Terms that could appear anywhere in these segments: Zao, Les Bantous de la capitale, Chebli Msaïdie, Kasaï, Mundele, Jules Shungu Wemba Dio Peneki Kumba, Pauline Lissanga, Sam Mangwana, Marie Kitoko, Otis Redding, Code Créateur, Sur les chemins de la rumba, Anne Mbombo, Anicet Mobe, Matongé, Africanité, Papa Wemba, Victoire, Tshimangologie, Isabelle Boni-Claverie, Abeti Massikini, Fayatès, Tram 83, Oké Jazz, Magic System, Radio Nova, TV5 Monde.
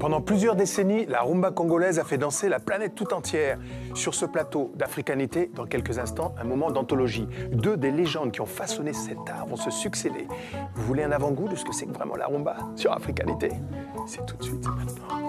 Pendant plusieurs décennies, la rumba congolaise a fait danser la planète tout entière. Sur ce plateau d'Africanité, dans quelques instants, un moment d'anthologie. Deux des légendes qui ont façonné cet art vont se succéder. Vous voulez un avant-goût de ce que c'est que vraiment la rumba sur Africanité? C'est tout de suite, maintenant.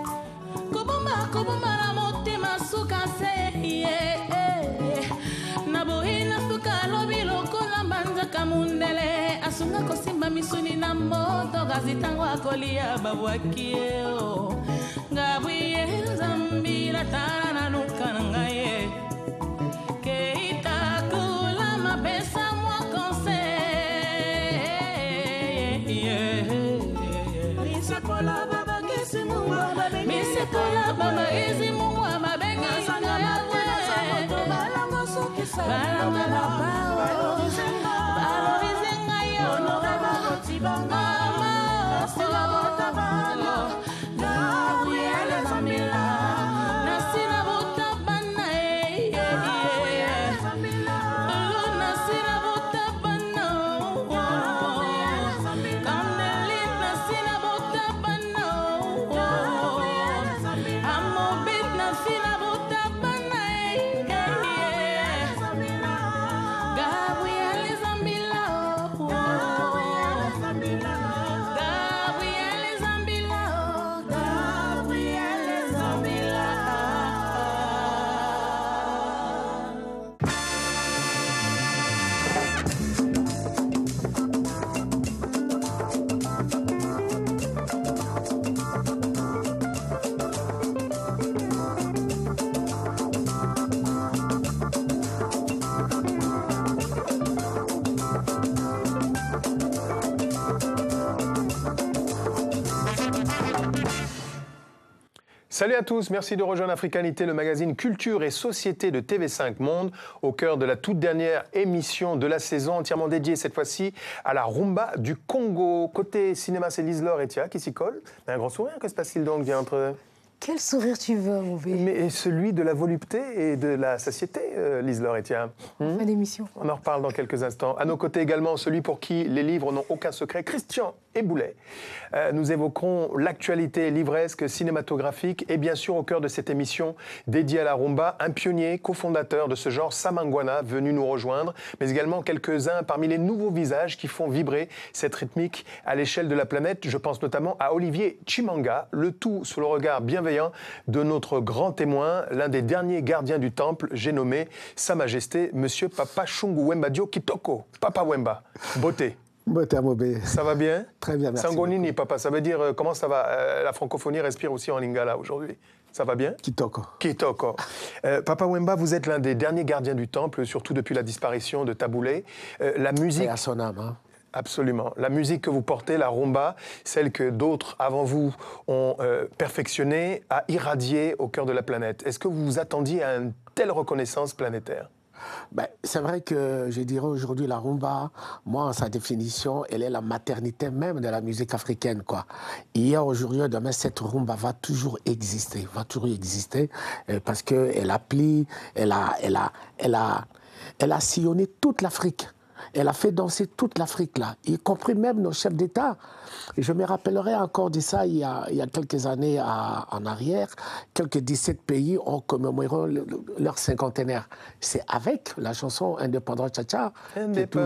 Salut à tous, merci de rejoindre Africanité, le magazine Culture et Société de TV5 Monde, au cœur de la toute dernière émission de la saison, entièrement dédiée cette fois-ci à la rumba du Congo. Côté cinéma, c'est Lise-Laure Etia qui s'y colle. Un grand sourire, que se passe-t-il donc bien entre... Quel sourire tu veux, mon bébé? Mais celui de la volupté et de la satiété, Lise-Laure Etia. Fin d'émission. On en reparle dans quelques instants. À nos côtés également, celui pour qui les livres n'ont aucun secret, Christian. Et Boulet. Nous évoquerons l'actualité livresque, cinématographique et bien sûr au cœur de cette émission dédiée à la rumba, un pionnier, cofondateur de ce genre, Sam Mangwana, venu nous rejoindre, mais également quelques-uns parmi les nouveaux visages qui font vibrer cette rythmique à l'échelle de la planète. Je pense notamment à Olivier Tshimanga, le tout sous le regard bienveillant de notre grand témoin, l'un des derniers gardiens du temple, j'ai nommé Sa Majesté, Monsieur Papa Shungu Wemba Dio Kitoko, Papa Wemba, beauté. Peter Mobé. Ça va bien? Très bien, merci. Sangonini, papa, ça veut dire comment ça va? La francophonie respire aussi en lingala aujourd'hui. Ça va bien? Kitoko. Kitoko. Papa Wemba, vous êtes l'un des derniers gardiens du temple, surtout depuis la disparition de Tabu Ley. La musique... Et à son âme, hein. Absolument. La musique que vous portez, la rumba, celle que d'autres avant vous ont perfectionnée, a irradié au cœur de la planète. Est-ce que vous vous attendiez à une telle reconnaissance planétaire? Ben, c'est vrai que je dirais aujourd'hui la rumba, moi, en sa définition, elle est la maternité même de la musique africaine, quoi. Hier, aujourd'hui, demain, cette rumba va toujours exister, parce qu'elle a plié, elle a sillonné toute l'Afrique. Elle a fait danser toute l'Afrique, là, y compris même nos chefs d'État. Je me rappellerai encore de ça il y a quelques années en arrière. Quelques 17 pays ont commémoré leur cinquantenaire. C'est avec la chanson Indépendant Tcha-Tcha que tout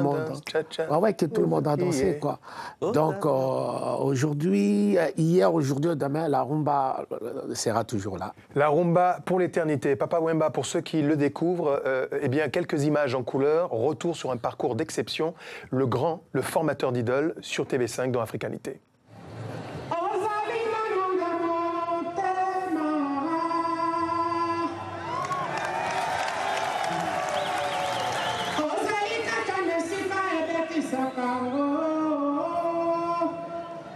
le monde, a dansé, quoi. Donc aujourd'hui, hier, aujourd'hui, demain, la rumba sera toujours là. La rumba pour l'éternité. Papa Wemba, pour ceux qui le découvrent, eh bien, quelques images en couleur, retour sur un parcours d'exception, le grand, le formateur d'idoles sur TV5 dans Africanité.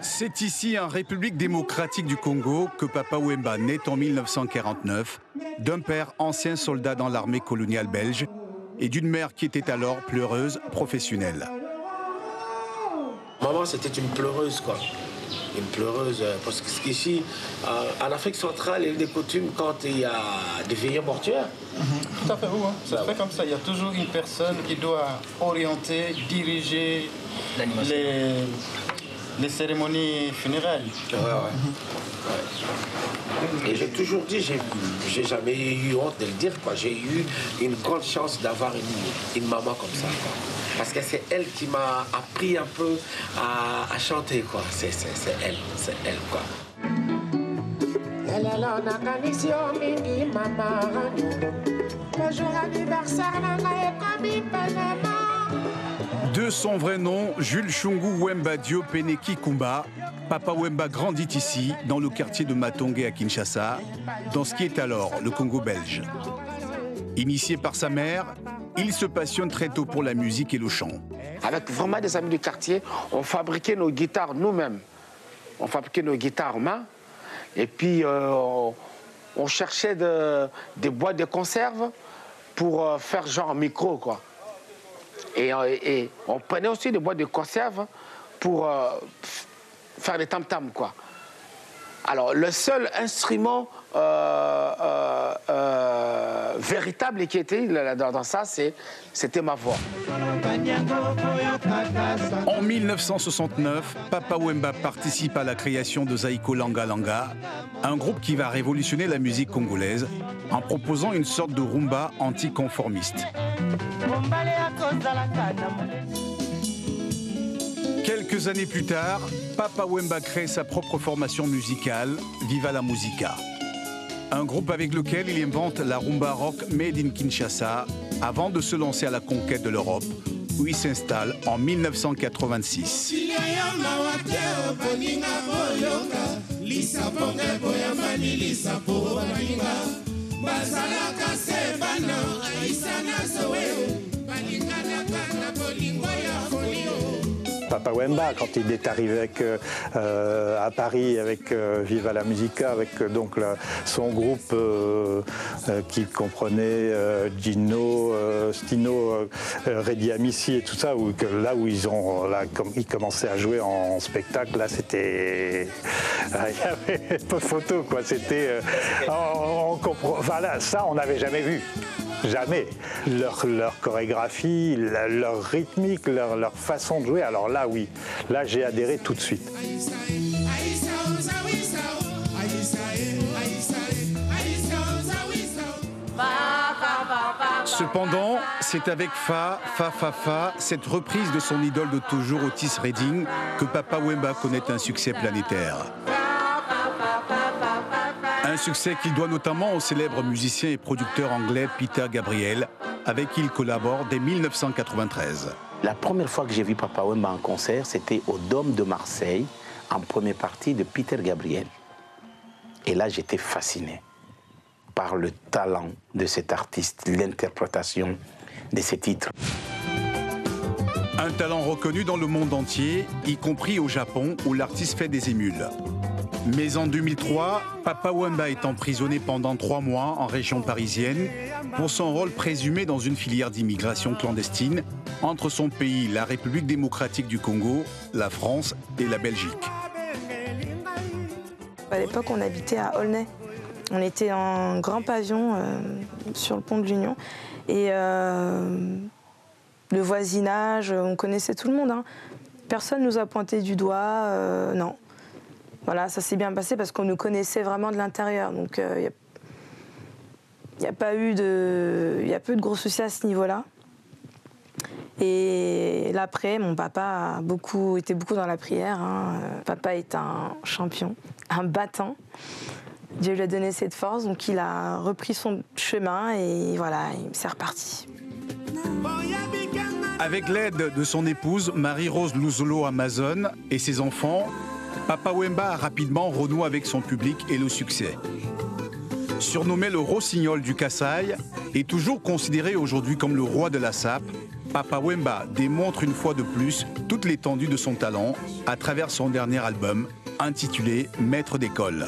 C'est ici, en République démocratique du Congo, que Papa Wemba naît en 1949, d'un père ancien soldat dans l'armée coloniale belge et d'une mère qui était alors pleureuse professionnelle. Maman, c'était une pleureuse, quoi. Une pleureuse, parce qu'ici, en Afrique centrale, il y a des coutumes quand il y a des veillées mortuaires. Tout à fait, oui, hein. Ça se fait comme ça. Il y a toujours une personne qui doit orienter, diriger les cérémonies funérailles. Ouais, ouais. Et j'ai toujours dit, j'ai jamais eu honte de le dire, quoi. J'ai eu une grande chance d'avoir une maman comme ça, quoi. Parce que c'est elle qui m'a appris un peu à chanter, quoi. C'est elle, quoi. De son vrai nom, Jules Shungu Wemba Dio Peneki Kumba, Papa Wemba grandit ici, dans le quartier de Matongé à Kinshasa, dans ce qui est alors le Congo belge. Initié par sa mère, il se passionne très tôt pour la musique et le chant. Avec vraiment des amis du quartier, on fabriquait nos guitares nous-mêmes. On fabriquait nos guitares main. Et puis, on cherchait des boîtes de conserve pour faire genre micro, quoi. Et on prenait aussi des boîtes de conserve pour faire des tam-tams, quoi. Alors, le seul instrument véritable qui était dans ça, c'était ma voix. En 1969, Papa Wemba participe à la création de Zaïko Langa Langa, un groupe qui va révolutionner la musique congolaise en proposant une sorte de rumba anticonformiste. Quelques années plus tard, Papa Wemba crée sa propre formation musicale, Viva la Musica. Un groupe avec lequel il invente la rumba rock made in Kinshasa avant de se lancer à la conquête de l'Europe, où il s'installe en 1986. Papa Wemba, quand il est arrivé à Paris avec Viva la Musica, avec donc son groupe qui comprenait Gino, Stino, Reddy Amici et tout ça, où, là où ils commençaient à jouer en spectacle, là c'était... Il n'y avait pas de photo, quoi, c'était... Voilà, ça on n'avait jamais vu. Jamais. Leur chorégraphie, leur rythmique, leur façon de jouer, alors là oui, là j'ai adhéré tout de suite. Cependant, c'est avec Fa, cette reprise de son idole de toujours, Otis Redding, que Papa Wemba connaît un succès planétaire. Un succès qu'il doit notamment au célèbre musicien et producteur anglais Peter Gabriel, avec qui il collabore dès 1993. La première fois que j'ai vu Papa Wemba en concert, c'était au Dôme de Marseille, en première partie de Peter Gabriel. Et là, j'étais fasciné par le talent de cet artiste, l'interprétation de ses titres. Un talent reconnu dans le monde entier, y compris au Japon, où l'artiste fait des émules. Mais en 2003, Papa Wemba est emprisonné pendant 3 mois en région parisienne pour son rôle présumé dans une filière d'immigration clandestine entre son pays, la République démocratique du Congo, la France et la Belgique. À l'époque, on habitait à Aulnay. On était en grand pavillon sur le pont de l'Union. Et le voisinage, on connaissait tout le monde, hein. Personne ne nous a pointé du doigt, non. Voilà, ça s'est bien passé parce qu'on nous connaissait vraiment de l'intérieur. Donc, il n'y a pas eu de gros soucis à ce niveau-là. Et là, après, mon papa était beaucoup dans la prière, hein. Papa est un champion, un battant. Dieu lui a donné cette force, donc il a repris son chemin et voilà, c'est reparti. Avec l'aide de son épouse, Marie-Rose Louzolo Amazon, et ses enfants, Papa Wemba a rapidement renoué avec son public et le succès. Surnommé le Rossignol du Kasaï et toujours considéré aujourd'hui comme le roi de la sape, Papa Wemba démontre une fois de plus toute l'étendue de son talent à travers son dernier album intitulé « Maître d'école ».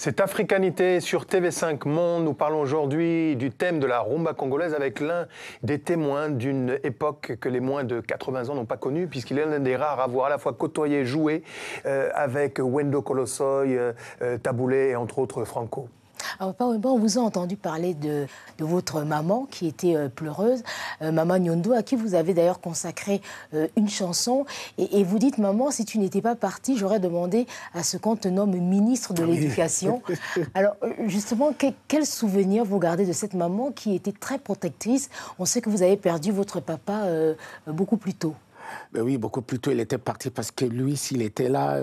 C'est Africanité sur TV5 Monde. Nous parlons aujourd'hui du thème de la rumba congolaise avec l'un des témoins d'une époque que les moins de 80 ans n'ont pas connue, puisqu'il est l'un des rares à avoir à la fois côtoyé et joué avec Wendo Kolosoy, Tabu Ley et entre autres Franco. Alors, Papa Wemba, on vous a entendu parler de votre maman qui était pleureuse, Maman Nyondo, à qui vous avez d'ailleurs consacré une chanson. Et vous dites, maman, si tu n'étais pas partie, j'aurais demandé à ce qu'on te nomme ministre de l'Éducation. Alors, justement, quel souvenir vous gardez de cette maman qui était très protectrice? On sait que vous avez perdu votre papa beaucoup plus tôt. Ben oui, beaucoup plus tôt, il était parti parce que lui, s'il était là,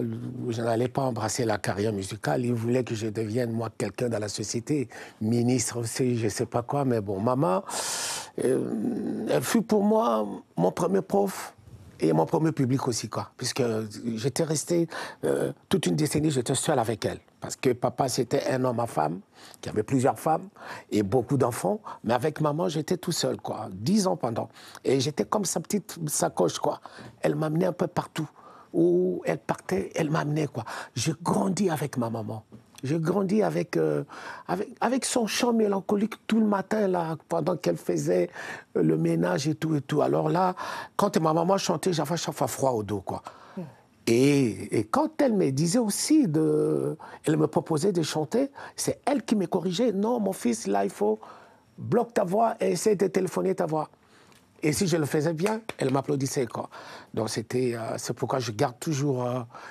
je n'allais pas embrasser la carrière musicale. Il voulait que je devienne, moi, quelqu'un dans la société, ministre aussi, je ne sais pas quoi. Mais bon, maman, elle fut pour moi mon premier prof et mon premier public aussi, quoi. Puisque j'étais resté toute une décennie, j'étais seul avec elle. Parce que papa, c'était un homme à femme, qui avait plusieurs femmes et beaucoup d'enfants. Mais avec maman, j'étais tout seul, quoi. 10 ans pendant. Et j'étais comme sa petite sacoche, quoi. Elle m'amenait un peu partout. Où elle partait, elle m'amenait, quoi. Je grandis avec ma maman. Je grandis avec, avec son chant mélancolique tout le matin, là, pendant qu'elle faisait le ménage et tout, et tout. Alors là, quand ma maman chantait, j'avais chaque fois froid au dos, quoi. Et quand elle me disait aussi, elle me proposait de chanter, c'est elle qui me corrigeait. Non, mon fils, là, il faut bloquer ta voix et essayer de téléphoner ta voix. Et si je le faisais bien, elle m'applaudissait, quoi. Donc c'est pourquoi je garde toujours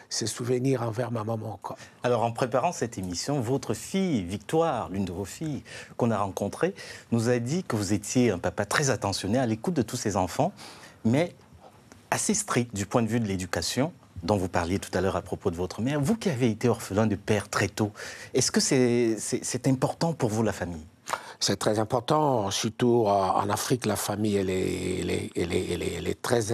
ces souvenirs envers ma maman, quoi. Alors en préparant cette émission, votre fille, Victoire, l'une de vos filles qu'on a rencontrée, nous a dit que vous étiez un papa très attentionné à l'écoute de tous ses enfants, mais assez strict du point de vue de l'éducation, dont vous parliez tout à l'heure à propos de votre mère. Vous qui avez été orphelin de père très tôt, est-ce que c'est important pour vous, la famille ? C'est très important, surtout en Afrique, la famille, elle est très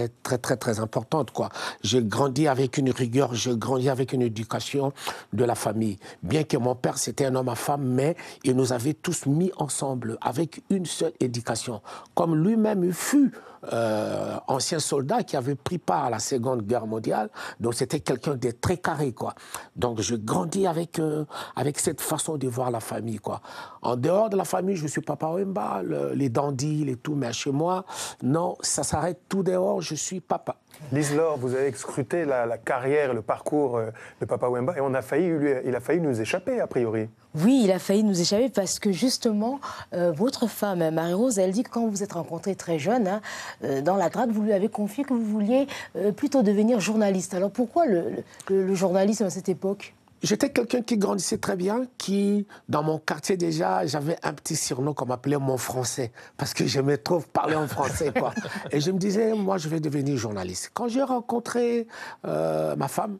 importante, quoi. J'ai grandi avec une rigueur, j'ai grandi avec une éducation de la famille. Bien que mon père, c'était un homme à femme, mais il nous avait tous mis ensemble, avec une seule éducation. Comme lui-même, il fut ancien soldat qui avait pris part à la Seconde Guerre mondiale, donc c'était quelqu'un de très carré, quoi. Donc je grandis avec cette façon de voir la famille, quoi. En dehors de la famille, je suis Papa Wemba, les dandys, les tout, mais chez moi, non, ça s'arrête tout dehors, je suis papa. Lise-Laure, vous avez scruté la carrière, le parcours de Papa Wemba, et il a failli nous échapper, a priori. Oui, il a failli nous échapper parce que, justement, votre femme, Marie-Rose, elle dit que quand vous vous êtes rencontrés très jeune, hein, dans la drague, vous lui avez confié que vous vouliez plutôt devenir journaliste. Alors pourquoi le journalisme à cette époque ? J'étais quelqu'un qui grandissait très bien, qui, dans mon quartier déjà, j'avais un petit surnom qu'on m'appelait mon français, parce que j'aimais trop parler en français, quoi. Et je me disais, moi, je vais devenir journaliste. Quand j'ai rencontré ma femme,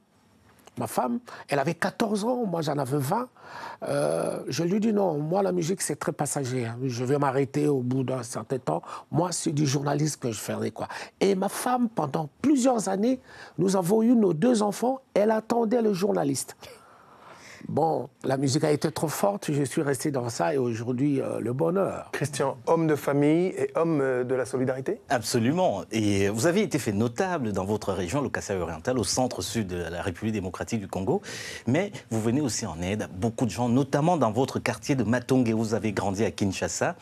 elle avait 14 ans, moi j'en avais 20. Je lui dis non, moi la musique c'est très passager, hein. Je vais m'arrêter au bout d'un certain temps. Moi c'est du journalisme que je ferai, quoi. Et ma femme, pendant plusieurs années, nous avons eu nos 2 enfants, elle attendait le journaliste. Bon, la musique a été trop forte, je suis resté dans ça et aujourd'hui, le bonheur. Christian, homme de famille et homme de la solidarité ? Absolument. Et vous avez été fait notable dans votre région, le Kasaï oriental, au centre-sud de la République démocratique du Congo. Mais vous venez aussi en aide à beaucoup de gens, notamment dans votre quartier de Matongé, où vous avez grandi à Kinshasa.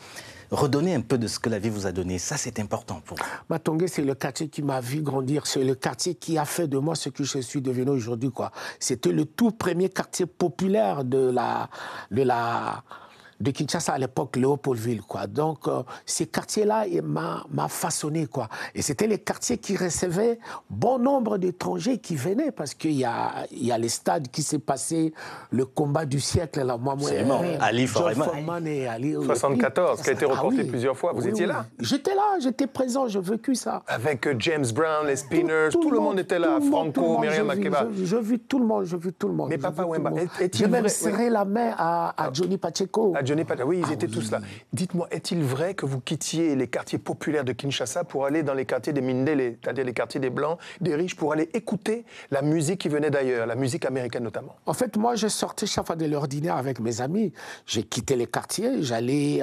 Redonnez un peu de ce que la vie vous a donné, ça c'est important pour vous. Matongé, c'est le quartier qui m'a vu grandir, c'est le quartier qui a fait de moi ce que je suis devenu aujourd'hui, quoi. C'était le tout premier quartier populaire de Kinshasa à l'époque, Léopoldville, quoi. Donc, ces quartiers-là, ils m'ont façonné, quoi. Et c'était les quartiers qui recevaient bon nombre d'étrangers qui venaient, parce qu'il y a les stades qui s'est passé, le combat du siècle, là, moi, Ali Foreman et Ali... 74, qui a été reporté plusieurs fois. Vous étiez là ? J'étais là, j'étais présent, j'ai vécu ça. Avec James Brown, les Spinners, tout le monde était là, Franco, Myriam Makeba. Je vis tout le monde, je vis tout le monde. Mais Papa Wemba, j'ai même serré la main à Johnny Pacheco. Oui, ils étaient tous là. Dites-moi, est-il vrai que vous quittiez les quartiers populaires de Kinshasa pour aller dans les quartiers des Mindele, c'est-à-dire les quartiers des Blancs, des riches, pour aller écouter la musique qui venait d'ailleurs, la musique américaine notamment? En fait, moi, je sortais chaque fois de l'ordinaire avec mes amis. J'ai quitté les quartiers, j'allais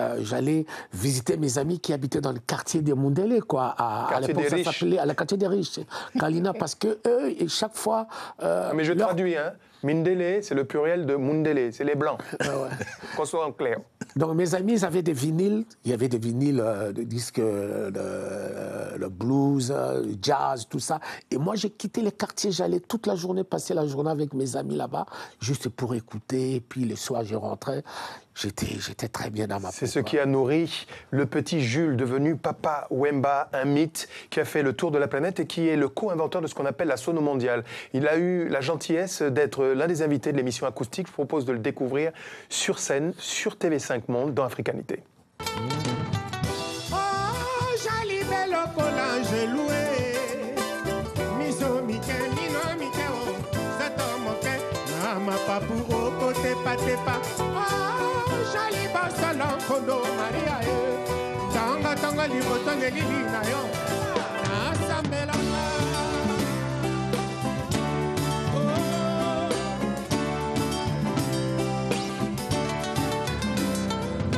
visiter mes amis qui habitaient dans le quartier des Mindele, quoi. À l'époque, ça s'appelait le quartier des riches, Kalina, parce que eux, et chaque fois... mais je traduis, hein. Mindele, c'est le pluriel de Mundele, c'est les Blancs. Ah ouais. Qu'on soit en clair. Donc mes amis, ils avaient des vinyles. Il y avait des vinyles de disques, le blues, le jazz, tout ça. Et moi, j'ai quitté les quartiers. J'allais toute la journée, passer la journée avec mes amis là-bas, juste pour écouter. Et puis le soir, je rentrais. J'étais très bien dans ma peau. C'est ce qui a nourri le petit Jules, devenu Papa Wemba, un mythe qui a fait le tour de la planète et qui est le co-inventeur de ce qu'on appelle la sono mondiale. Il a eu la gentillesse d'être l'un des invités de l'émission acoustique. Je vous propose de le découvrir sur scène, sur TV5 Monde, dans Africanité.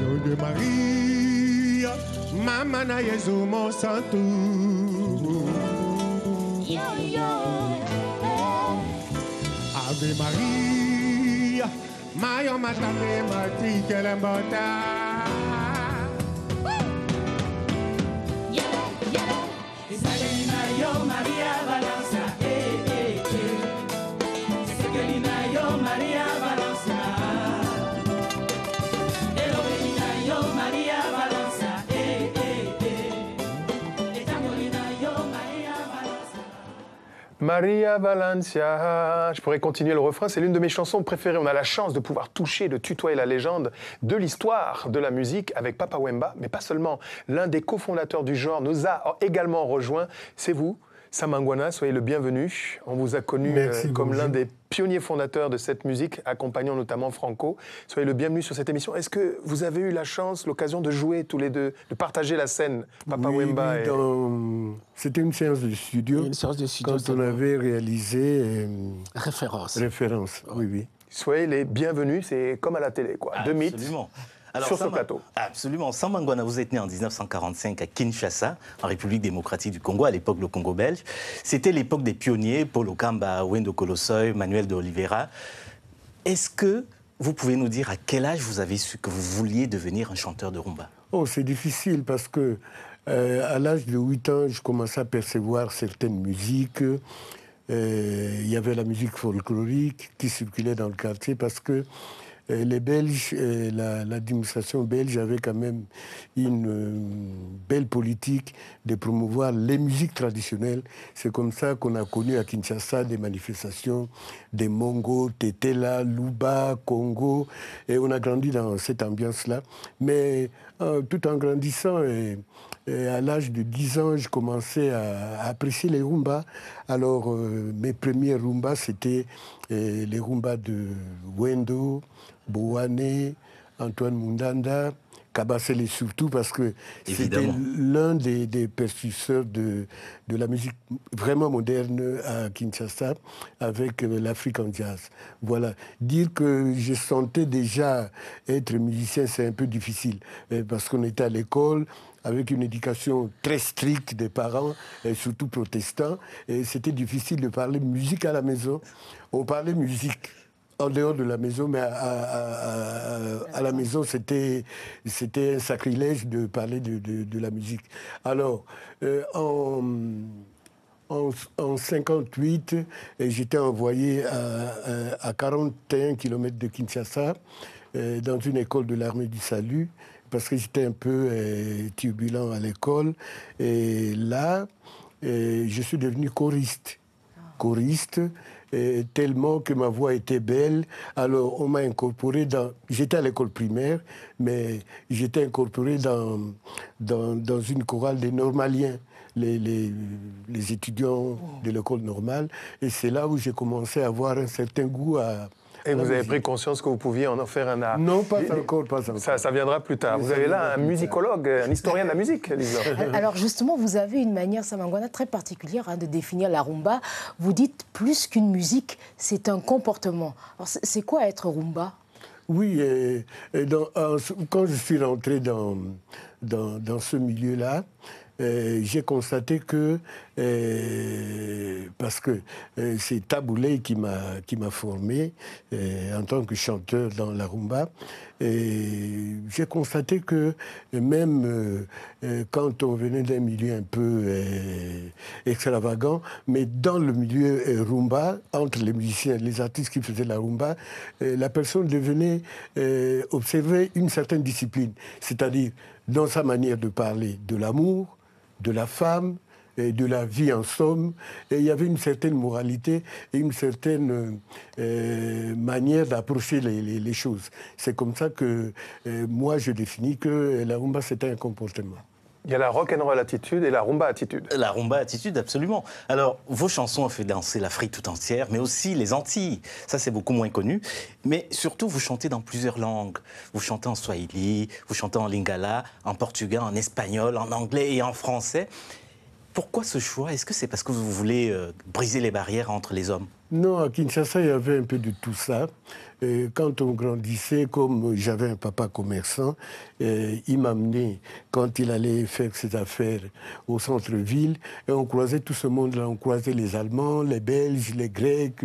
De Maria, Mama na Jésus mon santo. Yo yo, Ave Maria, Mayo matame mati kelembota. Yo yo, Isalina yo Maria Balança, eh eh eh. Isalina yo Maria Balança. Maria Valencia. Je pourrais continuer le refrain, c'est l'une de mes chansons préférées. On a la chance de pouvoir toucher, de tutoyer la légende de l'histoire de la musique avec Papa Wemba, mais pas seulement. L'un des cofondateurs du genre nous a également rejoint. C'est vous, Sam Mangwana, soyez le bienvenu. On vous a connu comme l'un des pionniers fondateurs de cette musique, accompagnant notamment Franco. Soyez le bienvenu sur cette émission. Est-ce que vous avez eu la chance, l'occasion de jouer tous les deux, de partager la scène, Papa Wemba et... C'était une séance de studio. Une séance de studio. Quand on avait réalisé... Référence. Oui, oui. Soyez les bienvenus, c'est comme à la télé, quoi. Deux mythes. Absolument. Alors, sur ce plateau. Absolument. Sam Mangwana, vous êtes né en 1945 à Kinshasa, en République démocratique du Congo, à l'époque le Congo belge. C'était l'époque des pionniers, Paul Okamba, Wendo Kolosoy, Manuel de Oliveira. Est-ce que vous pouvez nous dire à quel âge vous avez su que vous vouliez devenir un chanteur de rumba? Oh, c'est difficile parce que à l'âge de 8 ans, je commençais à percevoir certaines musiques. Il y avait la musique folklorique qui circulait dans le quartier parce que les Belges, l'administration belge avait quand même une belle politique de promouvoir les musiques traditionnelles. C'est comme ça qu'on a connu à Kinshasa des manifestations des Mongo, Tetela, Luba, Congo. Et on a grandi dans cette ambiance-là. Mais tout en grandissant, et à l'âge de 10 ans, je commençais à apprécier les rumbas. Alors, mes premiers rumbas, c'était les rumbas de Wendo, Boane, Antoine Mundanda, Kabasele surtout, parce que c'était l'un des percusseurs de la musique vraiment moderne à Kinshasa, avec l'African Jazz. Voilà. Dire que je sentais déjà être musicien, c'est un peu difficile, parce qu'on était à l'école, avec une éducation très stricte des parents, et surtout protestants, et c'était difficile de parler musique à la maison. On parlait musique en dehors de la maison, mais à la maison, c'était un sacrilège de parler de la musique. Alors, en 1958, j'étais envoyé à 41 km de Kinshasa, dans une école de l'armée du Salut, parce que j'étais un peu turbulent à l'école. Et là, je suis devenu choriste. Choriste. Tellement que ma voix était belle, alors on m'a incorporé dans... J'étais à l'école primaire, mais j'étais incorporé dans une chorale des normaliens, les étudiants de l'école normale, et c'est là où j'ai commencé à avoir un certain goût à... Et vous avez pris conscience que vous pouviez en faire un art? Non, pas encore, pas encore. Ça viendra plus tard. Vous avez là un musicologue, un historien de la musique, disons. Alors justement, vous avez une manière, Sam Mangwana, très particulière de définir la rumba. Vous dites plus qu'une musique, c'est un comportement. C'est quoi être rumba? Oui, quand je suis rentré dans ce milieu-là, j'ai constaté que, parce que c'est Tabu Ley qui m'a formé en tant que chanteur dans la rumba, j'ai constaté que même quand on venait d'un milieu un peu extravagant, mais dans le milieu rumba, entre les musiciens, les artistes qui faisaient la rumba, la personne devenait observer une certaine discipline, c'est-à-dire dans sa manière de parler de l'amour, de la femme, et de la vie en somme, et il y avait une certaine moralité et une certaine manière d'approcher les choses. C'est comme ça que moi je définis que la rumba c'était un comportement. Il y a la rock'n'roll attitude et la rumba attitude. La rumba attitude, absolument. Alors, vos chansons ont fait danser l'Afrique tout entière, mais aussi les Antilles. Ça, c'est beaucoup moins connu. Mais surtout, vous chantez dans plusieurs langues. Vous chantez en swahili, vous chantez en lingala, en portugais, en espagnol, en anglais et en français. Pourquoi ce choix? Est-ce que c'est parce que vous voulez briser les barrières entre les hommes? Non, à Kinshasa, il y avait un peu de tout ça. Quand on grandissait, comme j'avais un papa commerçant, il m'amenait, quand il allait faire ses affaires au centre-ville, et on croisait tout ce monde-là. On croisait les Allemands, les Belges, les Grecs,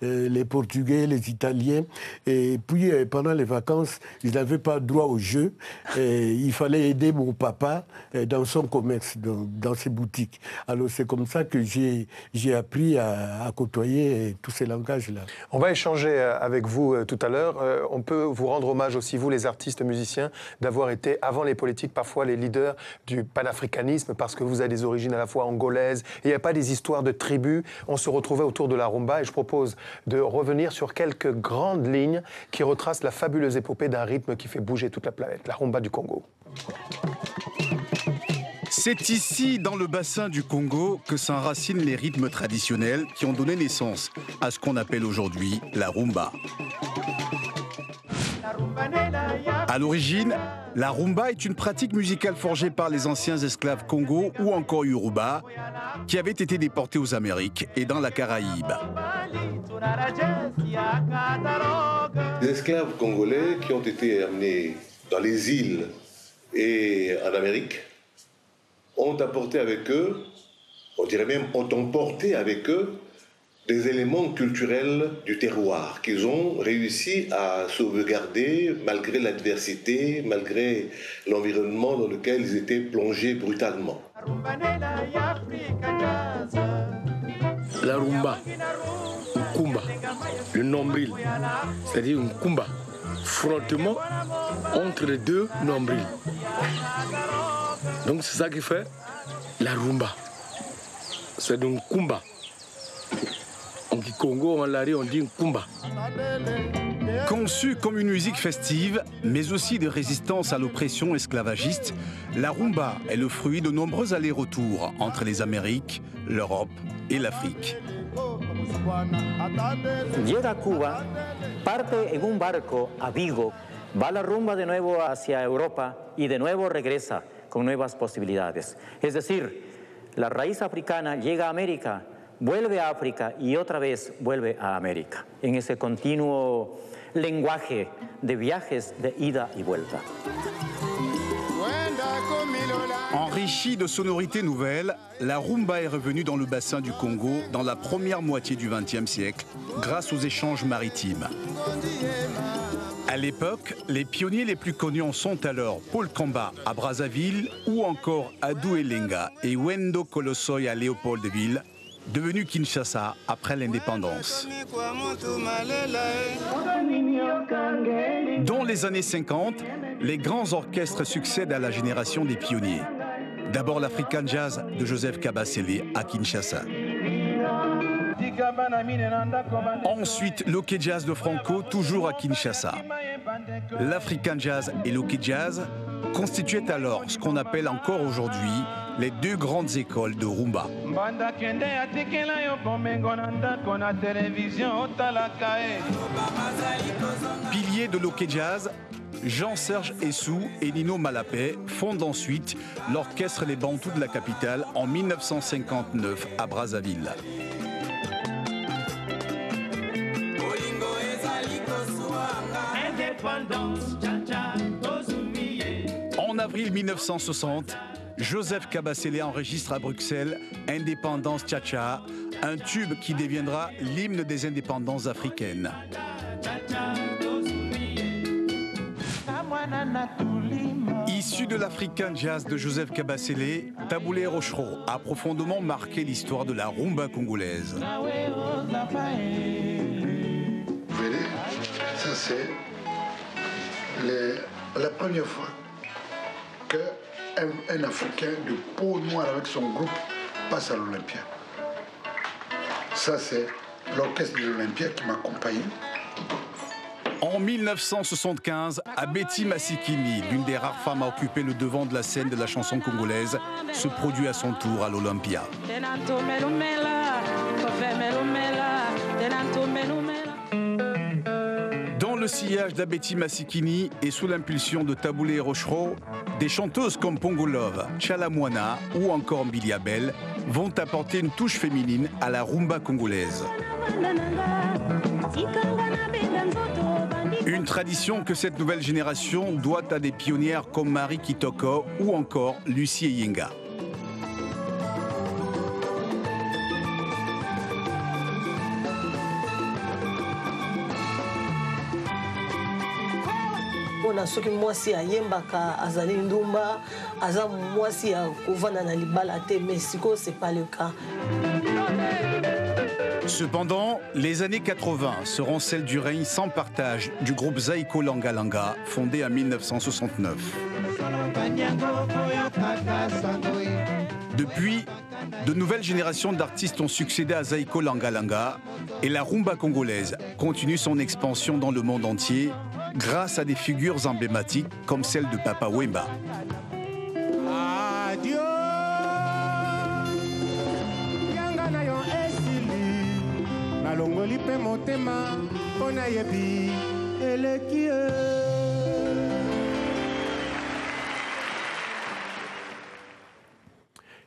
les Portugais, les Italiens. Et puis, pendant les vacances, ils n'avaient pas droit au jeu. Il fallait aider mon papa dans son commerce, dans ses boutiques. Alors, c'est comme ça que j'ai appris à côtoyer tous ces langages-là. On va échanger avec vous tout à l'heure. On peut vous rendre hommage aussi, vous les artistes musiciens, d'avoir été avant les politiques parfois les leaders du panafricanisme parce que vous avez des origines à la fois angolaises. Il n'y a pas des histoires de tribus. On se retrouvait autour de la rumba et je propose de revenir sur quelques grandes lignes qui retracent la fabuleuse épopée d'un rythme qui fait bouger toute la planète, la rumba du Congo. C'est ici, dans le bassin du Congo, que s'enracinent les rythmes traditionnels qui ont donné naissance à ce qu'on appelle aujourd'hui la rumba. À l'origine, la rumba est une pratique musicale forgée par les anciens esclaves congos ou encore yoruba, qui avaient été déportés aux Amériques et dans la Caraïbe. Les esclaves congolais qui ont été amenés dans les îles et en Amérique, ont apporté avec eux, on dirait même ont emporté avec eux, des éléments culturels du terroir qu'ils ont réussi à sauvegarder malgré l'adversité, malgré l'environnement dans lequel ils étaient plongés brutalement. La rumba, Nkumba, le nombril, c'est-à-dire Nkumba, frottement entre les deux nombrils. Donc c'est ça qui fait la rumba. C'est donc kumba. En Congo, en Lari, on dit kumba. Conçue comme une musique festive, mais aussi de résistance à l'oppression esclavagiste, la rumba est le fruit de nombreux allers-retours entre les Amériques, l'Europe et l'Afrique. Llega a Cuba, parte en un barco a Vigo, va la rumba de nuevo hacia Europa y de nuevo regresa. Con nuevas posibilidades. Es decir, la raíz africana llega a América, vuelve a África y otra vez vuelve a América, en ese continuo lenguaje de viajes de ida y vuelta. Enrichie de sonorités nouvelles, la rumba est revenue dans le bassin du Congo dans la première moitié du XXe siècle grâce aux échanges maritimes. À l'époque, les pionniers les plus connus en sont alors Paul Okamba à Brazzaville ou encore Adou Elenga et Wendo Kolosoy à Léopoldville, devenus Kinshasa après l'indépendance. Dans les années 50, les grands orchestres succèdent à la génération des pionniers. D'abord l'African Jazz de Joseph Kabasele à Kinshasa. Ensuite l'Oké Jazz de Franco, toujours à Kinshasa. L'African Jazz et l'Oké Jazz constituaient alors ce qu'on appelle encore aujourd'hui les deux grandes écoles de rumba. Pilier de l'Oké Jazz, Jean-Serge Essou et Nino Malapé fondent ensuite l'orchestre Les Bantous de la capitale en 1959 à Brazzaville. En avril 1960, Joseph Kabasele enregistre à Bruxelles Indépendance Tcha-Tcha, un tube qui deviendra l'hymne des indépendances africaines. Issu de l'African Jazz de Joseph Kabasele, Tabu Ley a profondément marqué l'histoire de la rumba congolaise. Vous voyez, ça c'est la première fois qu'un Africain de peau noire avec son groupe passe à l'Olympia. Ça c'est l'orchestre de l'Olympia qui m'accompagne. En 1975, Abeti Massikini, l'une des rares femmes à occuper le devant de la scène de la chanson congolaise, se produit à son tour à l'Olympia. Dans le sillage d'Abeti Massikini et sous l'impulsion de Tabu Ley Rochereau, des chanteuses comme Pongolov, Tshala Muana ou encore Mbilia Bel vont apporter une touche féminine à la rumba congolaise. Une tradition que cette nouvelle génération doit à des pionnières comme Marie Kitoko ou encore Lucie Eyenga. On a soki mwasi ayembaka azali ndumba aza mwasi akuvana na libala te mais siko c'est pas le cas. Cependant, les années 80 seront celles du règne sans partage du groupe Zaïko Langa Langa, fondé en 1969. Depuis, de nouvelles générations d'artistes ont succédé à Zaïko Langa Langa et la rumba congolaise continue son expansion dans le monde entier grâce à des figures emblématiques comme celle de Papa Wemba.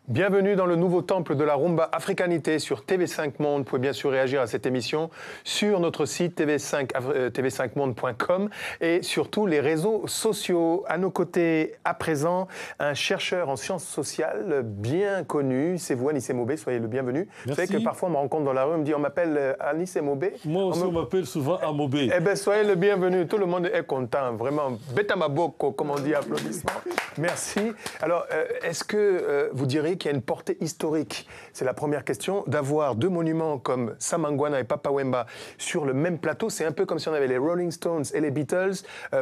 Bienvenue dans le nouveau temple de la rumba africanité sur TV5 Monde. Vous pouvez bien sûr réagir à cette émission sur notre site tv5monde.com et sur tous les réseaux sociaux. À nos côtés, à présent, un chercheur en sciences sociales bien connu, c'est vous, Anicet Mobe. Soyez le bienvenu. Merci. Vous savez que parfois on me rencontre dans la rue, on me dit on m'appelle Anicet Mobe. Moi aussi on m'appelle souvent Amobe. Eh bien, soyez le bienvenu. Tout le monde est content, vraiment. Beta maboko, comme on dit, applaudissements. Merci. Alors, est-ce que vous diriez qui a une portée historique? C'est la première question. D'avoir deux monuments comme Sam Mangwana et Papa Wemba sur le même plateau, c'est un peu comme si on avait les Rolling Stones et les Beatles,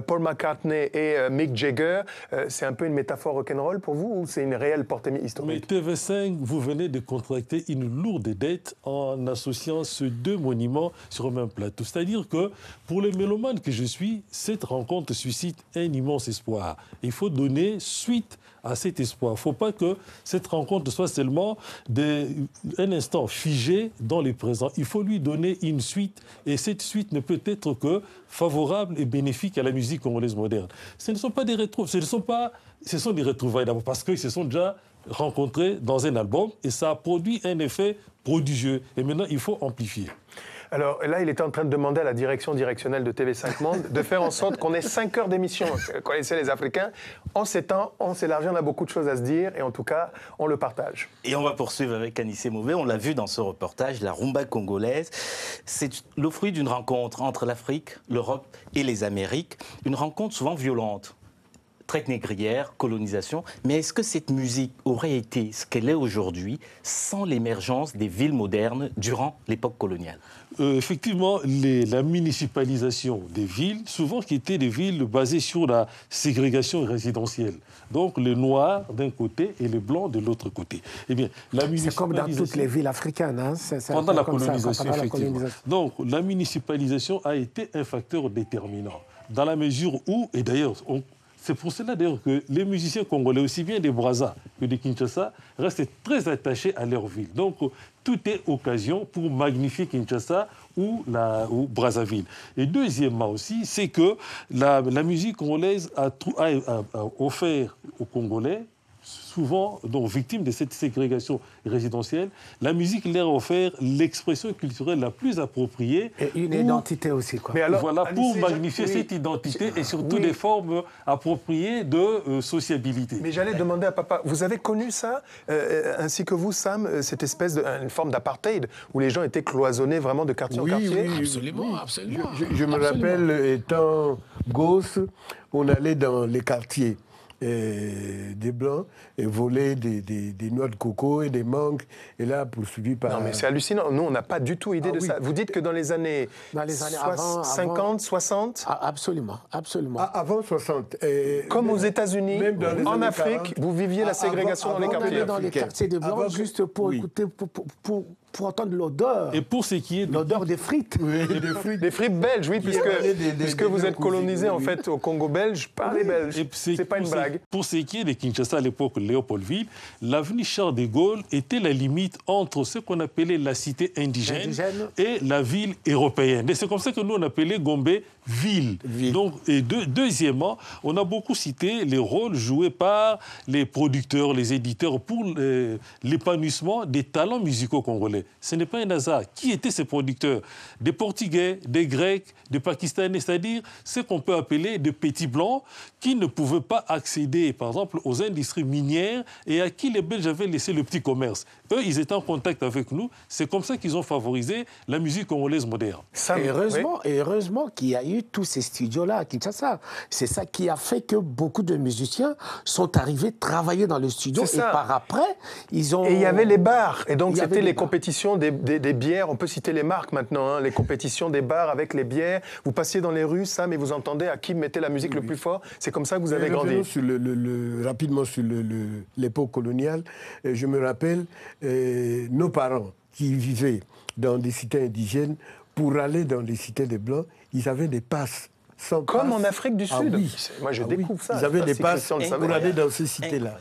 Paul McCartney et Mick Jagger. C'est un peu une métaphore rock'n'roll pour vous ou c'est une réelle portée historique? Mais TV5, vous venez de contracter une lourde dette en associant ces deux monuments sur le même plateau. C'est-à-dire que pour les mélomanes que je suis, cette rencontre suscite un immense espoir. Il faut donner suite à cet espoir. Il ne faut pas que cette rencontre soit seulement un instant figé dans le présent. Il faut lui donner une suite et cette suite ne peut être que favorable et bénéfique à la musique congolaise moderne. Ce ne sont pas des retrouvailles, ce sont des retrouvailles d'abord parce qu'ils se sont déjà rencontrés dans un album et ça a produit un effet prodigieux. Et maintenant, il faut amplifier. Alors là, il était en train de demander à la direction directionnelle de TV5 Monde de faire en sorte qu'on ait 5 heures d'émission. Connaissez les Africains. En ces temps, on s'élargit, on a beaucoup de choses à se dire et en tout cas, on le partage. Et on va poursuivre avec Anicet Mobe. On l'a vu dans ce reportage, la rumba congolaise, c'est le fruit d'une rencontre entre l'Afrique, l'Europe et les Amériques. Une rencontre souvent violente, traite négrière, colonisation. Mais est-ce que cette musique aurait été ce qu'elle est aujourd'hui sans l'émergence des villes modernes durant l'époque coloniale? Effectivement, la municipalisation des villes, souvent qui étaient des villes basées sur la ségrégation résidentielle. Donc les noirs d'un côté et les blancs de l'autre côté. Eh bien, c'est comme dans toutes les villes africaines, hein, pendant la colonisation, effectivement. Donc la municipalisation a été un facteur déterminant, dans la mesure où, et d'ailleurs, c'est pour cela d'ailleurs que les musiciens congolais, aussi bien des Brazza que des Kinshasa, restent très attachés à leur ville. Donc tout est occasion pour magnifier Kinshasa ou Brazzaville. Et deuxièmement aussi, c'est que la musique congolaise a offert aux Congolais souvent donc, victimes de cette ségrégation résidentielle, la musique leur a offert l'expression culturelle la plus appropriée. Et une identité aussi. Quoi. Mais alors, voilà, pour magnifier cette identité et surtout des formes appropriées de sociabilité. Mais j'allais demander à papa, vous avez connu ça, ainsi que vous, Sam, cette espèce de une forme d'apartheid où les gens étaient cloisonnés vraiment de quartier en quartier? Oui, absolument, absolument. Je me rappelle, étant gosse, on allait dans les quartiers. Des blancs et voler des noix de coco et des mangues et là poursuivi par... Non mais c'est hallucinant, nous on n'a pas du tout idée de ça. Vous dites que dans les années, 50, 60 absolument, absolument. Avant 60. Comme aux États-Unis, en Afrique, 40, vous viviez la ségrégation dans les quartiers des blancs juste pour écouter, pour entendre l'odeur. Et pour ce qui est... l'odeur des frites. Oui, des frites belges, oui, puisque vous êtes colonisé, en fait, au Congo belge par les Belges. C'est pas une blague. Pour ce qui est de Kinshasa, à l'époque, Léopoldville, l'avenue Charles de Gaulle était la limite entre ce qu'on appelait la cité indigène et la ville européenne. Et c'est comme ça que nous, on appelait Gombe ville. Donc, et deuxièmement, on a beaucoup cité les rôles joués par les producteurs, les éditeurs, pour l'épanouissement des talents musicaux congolais. Ce n'est pas un hasard. Qui étaient ces producteurs? Des Portugais, des Grecs, des Pakistanais, c'est-à-dire ce qu'on peut appeler des petits blancs qui ne pouvaient pas accéder, par exemple, aux industries minières et à qui les Belges avaient laissé le petit commerce. Eux, ils étaient en contact avec nous. C'est comme ça qu'ils ont favorisé la musique congolaise moderne. Et heureusement, heureusement qu'il y a eu tous ces studios-là à Kinshasa. C'est ça qui a fait que beaucoup de musiciens sont arrivés travailler dans le studio et par après, ils ont... Et il y avait les bars. Et donc, c'était les compétitions des bières, on peut citer les marques maintenant, hein, les compétitions des bars avec les bières. Vous passiez dans les rues, Sam, et vous entendez à qui mettait la musique le plus fort. C'est comme ça que vous avez grandi. Sur rapidement sur l'époque coloniale, je me rappelle nos parents qui vivaient dans des cités indigènes, pour aller dans les cités des Blancs, ils avaient des passes. Comme en Afrique du Sud. Moi, je découvre ça. Vous avez des passes pour aller dans ces cités-là.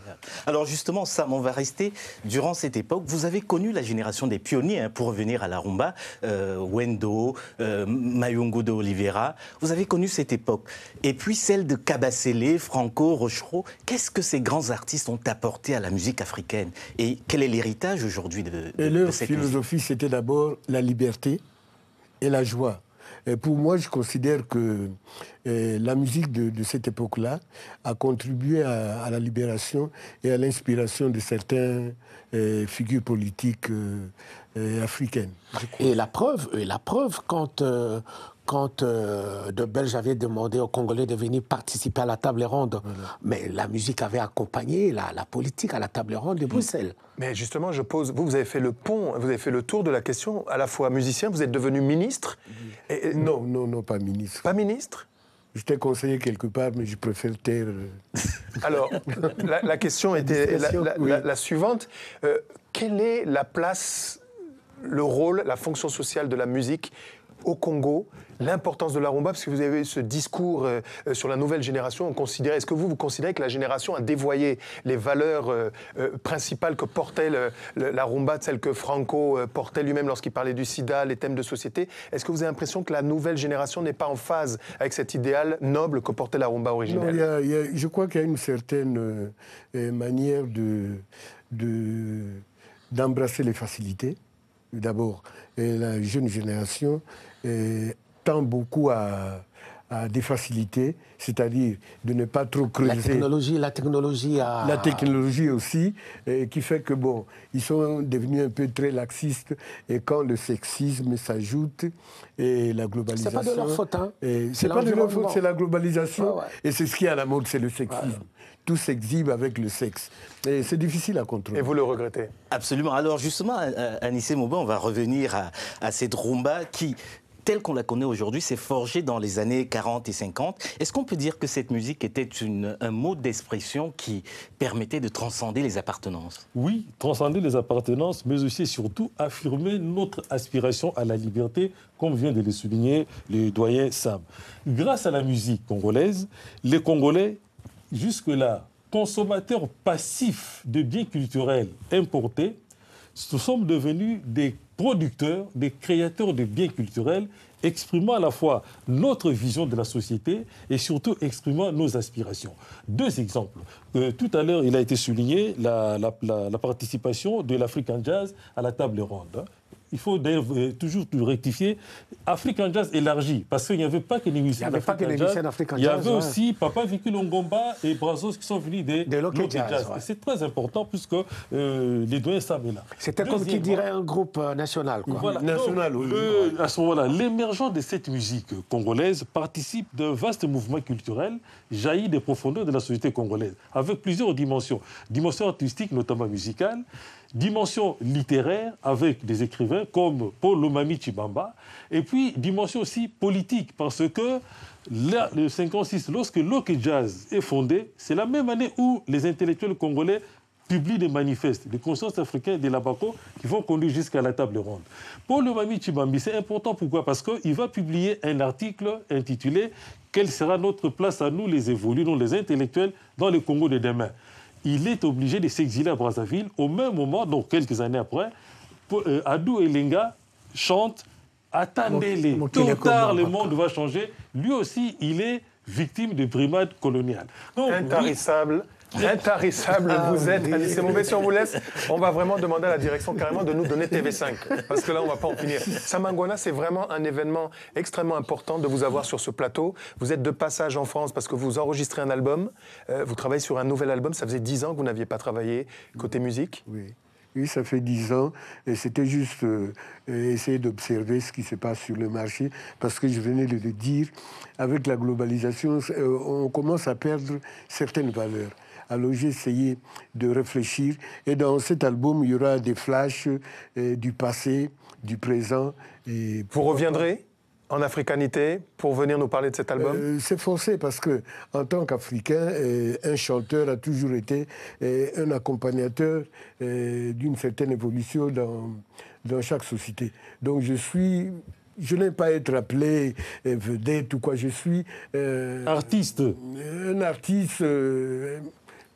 Alors justement, Sam, on va rester durant cette époque. Vous avez connu la génération des pionniers, hein, pour revenir à la rumba, Wendo, Mayungo de Oliveira. Vous avez connu cette époque. Et puis celle de Kabasele, Franco, Rochereau. Qu'est-ce que ces grands artistes ont apporté à la musique africaine? Et quel est l'héritage aujourd'hui de cette philosophie? C'était d'abord la liberté et la joie. Et pour moi, je considère que la musique de cette époque-là a contribué à la libération et à l'inspiration de certaines figures politiques africaines. Et la preuve quand... Quand de Belges avaient demandé aux Congolais de venir participer à la table ronde, mais la musique avait accompagné la politique à la table ronde de Bruxelles. Mais justement, je pose, vous avez fait le pont, vous avez fait le tour de la question, à la fois musicien, vous êtes devenu ministre. Et, non, pas ministre. Pas ministre ? Je t'ai conseillé quelque part, mais je préfère taire. Alors, la question était la suivante. Quelle est la place, le rôle, la fonction sociale de la musique au Congo, l'importance de la rumba, parce que vous avez eu ce discours sur la nouvelle génération, est-ce que vous considérez que la génération a dévoyé les valeurs principales que portait la rumba, celles que Franco portait lui-même lorsqu'il parlait du sida, les thèmes de société? Est-ce que vous avez l'impression que la nouvelle génération n'est pas en phase avec cet idéal noble que portait la rumba originelle? Non, je crois qu'il y a une certaine manière d'embrasser les facilités. D'abord, la jeune génération tend beaucoup à des facilités, c'est-à-dire de ne pas trop creuser. La technologie aussi, qui fait que, bon, ils sont devenus un peu très laxistes, et quand le sexisme s'ajoute, et la globalisation... C'est pas de leur faute, hein. C'est pas de leur faute, c'est la globalisation, et c'est ce qui est à la mode, c'est le sexisme. Voilà. Tout s'exhibe avec le sexe. Et c'est difficile à contrôler. Et vous le regrettez? Absolument. Alors justement, Anicet Mobe, on va revenir à cette rumba qui, telle qu'on la connaît aujourd'hui, s'est forgée dans les années 40 et 50. Est-ce qu'on peut dire que cette musique était un mode d'expression qui permettait de transcender les appartenances? Oui, transcender les appartenances, mais aussi et surtout affirmer notre aspiration à la liberté, comme vient de le souligner le doyen Sam. Grâce à la musique congolaise, les Congolais, jusque-là, consommateurs passifs de biens culturels importés, nous sommes devenus des producteurs, des créateurs de biens culturels, exprimant à la fois notre vision de la société et surtout exprimant nos aspirations. Deux exemples. Tout à l'heure, il a été souligné la participation de l'African Jazz à la table ronde. Il faut d'ailleurs toujours rectifier. African Jazz élargi, parce qu'il n'y avait pas que les musiciens d'African Jazz. Il y avait aussi Papa Viki Longomba et Brazos qui sont venus de l'Oké Jazz. Ouais. C'est très important puisque les doyens savent là. C'était comme qui dirait un groupe national. Quoi. Voilà. National, donc, à ce moment-là, l'émergence de cette musique congolaise participe d'un vaste mouvement culturel jailli des profondeurs de la société congolaise, avec plusieurs dimensions. Dimension artistique, notamment musicale. Dimension littéraire avec des écrivains comme Paul Okamba Tshimanga, et puis dimension aussi politique, parce que là, le 56, lorsque l'Oké Jazz est fondé, c'est la même année où les intellectuels congolais publient des manifestes, des consciences africaines de l'Abaco qui vont conduire jusqu'à la table ronde. Paul Okamba Tshimanga, c'est important, pourquoi? Parce qu'il va publier un article intitulé « Quelle sera notre place à nous les évolués, non les intellectuels, dans le Congo de demain ?» Il est obligé de s'exiler à Brazzaville. Au même moment, donc quelques années après, Adou Elenga chante « Attendez-les, tôt ou tard, le monde va changer ». Lui aussi, il est victime de brimades coloniales. Intarissable. Intarissable, vous êtes. Anicet Mobe, si on vous laisse, on va vraiment demander à la direction carrément de nous donner TV5. Parce que là, on ne va pas en finir. Sam Mangwana, c'est vraiment un événement extrêmement important de vous avoir sur ce plateau. Vous êtes de passage en France parce que vous enregistrez un album. Vous travaillez sur un nouvel album. Ça faisait 10 ans que vous n'aviez pas travaillé côté musique. Oui. Oui, ça fait 10 ans, et c'était juste essayer d'observer ce qui se passe sur le marché, parce que je venais de le dire, avec la globalisation, on commence à perdre certaines valeurs. Alors j'ai essayé de réfléchir, et dans cet album, il y aura des flashs du passé, du présent. Et vous reviendrez en africanité pour venir nous parler de cet album? C'est forcé parce que, en tant qu'Africain, un chanteur a toujours été un accompagnateur d'une certaine évolution dans chaque société. Donc je n'aime pas être appelé vedette ou quoi, je suis... artiste. Un artiste...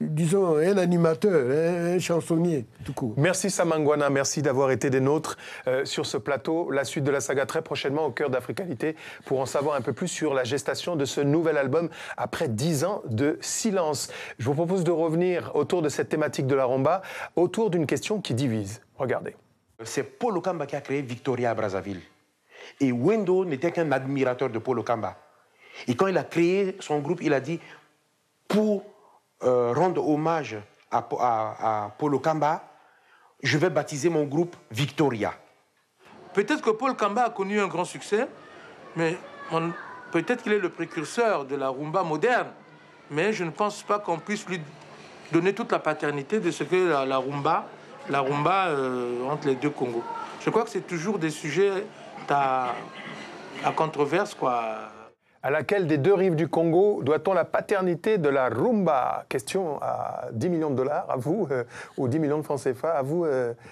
disons, un animateur, un chansonnier, tout court. Merci Sam Mangwana, merci d'avoir été des nôtres sur ce plateau. La suite de la saga très prochainement au cœur d'Africanité pour en savoir un peu plus sur la gestation de ce nouvel album après 10 ans de silence. Je vous propose de revenir autour de cette thématique de la rumba, autour d'une question qui divise. Regardez. C'est Paul Okamba qui a créé Victoria à Brazzaville. Et Wendo n'était qu'un admirateur de Paul Okamba. Et quand il a créé son groupe, il a dit pour... rendre hommage à Paul Okamba, je vais baptiser mon groupe Victoria. Peut-être que Paul Okamba a connu un grand succès, mais peut-être qu'il est le précurseur de la rumba moderne, mais je ne pense pas qu'on puisse lui donner toute la paternité de ce que la rumba entre les deux Congos. Je crois que c'est toujours des sujets à controverse, quoi. À laquelle des deux rives du Congo doit-on la paternité de la rumba? Question à 10 millions de dollars, à vous, ou 10 millions de francs CFA, à vous,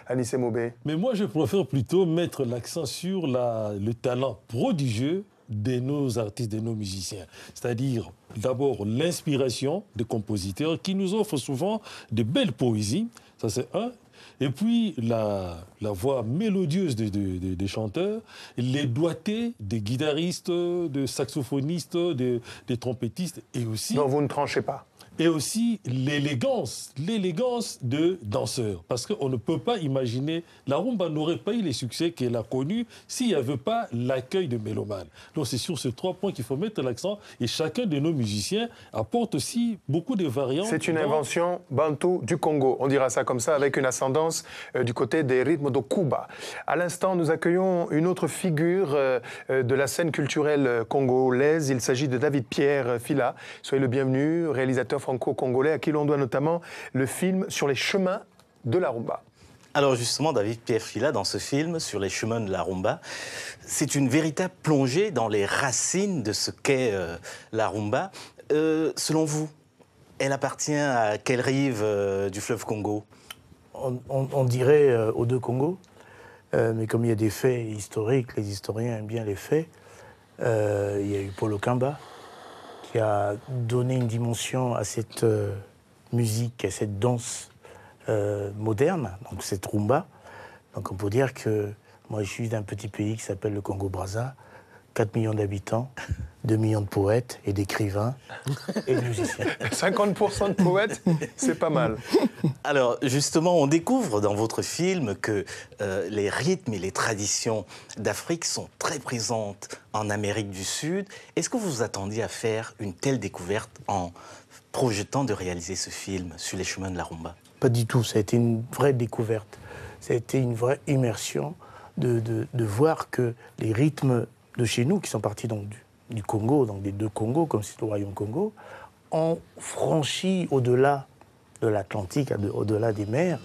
Anicet Mobe. Mais moi, je préfère plutôt mettre l'accent sur le talent prodigieux de nos artistes, de nos musiciens. C'est-à-dire, d'abord, l'inspiration des compositeurs qui nous offrent souvent de belles poésies, ça c'est un. Et puis, la voix mélodieuse des chanteurs, les doigtés des guitaristes, des saxophonistes, des trompettistes, et aussi... Non, vous ne tranchez pas. Et aussi l'élégance de danseurs. Parce qu'on ne peut pas imaginer... La rumba n'aurait pas eu les succès qu'elle a connus s'il n'y avait pas l'accueil de mélomanes. Donc c'est sur ces 3 points qu'il faut mettre l'accent. Et chacun de nos musiciens apporte aussi beaucoup de variantes. C'est une invention bantou du Congo. On dira ça comme ça, avec une ascendance du côté des rythmes de Cuba. À l'instant, nous accueillons une autre figure de la scène culturelle congolaise. Il s'agit de David Pierre Fila. Soyez le bienvenu, réalisateur franco-congolais, à qui l'on doit notamment le film Sur les chemins de la rumba. Alors justement, David Pierre Fila, dans ce film Sur les chemins de la rumba, c'est une véritable plongée dans les racines de ce qu'est la rumba. Selon vous, elle appartient à quelle rive du fleuve Congo? On dirait aux deux Congos, mais comme il y a des faits historiques, les historiens aiment bien les faits, il y a eu Paul Okamba, qui a donné une dimension à cette musique, à cette danse moderne, donc cette rumba. Donc on peut dire que Moi, je suis d'un petit pays qui s'appelle le Congo-Brazza, 4 millions d'habitants, 2 millions de poètes et d'écrivains et de musiciens. 50% de poètes, c'est pas mal. Alors, justement, on découvre dans votre film que les rythmes et les traditions d'Afrique sont très présentes en Amérique du Sud. Est-ce que vous vous attendiez à faire une telle découverte en projetant de réaliser ce film sur les chemins de la rumba? Pas du tout, ça a été une vraie découverte. Ça a été une vraie immersion de voir que les rythmes de chez nous, qui sont partis donc du Congo, donc des deux Congos, comme c'est le royaume Congo, ont franchi au-delà de l'Atlantique, au-delà des mers,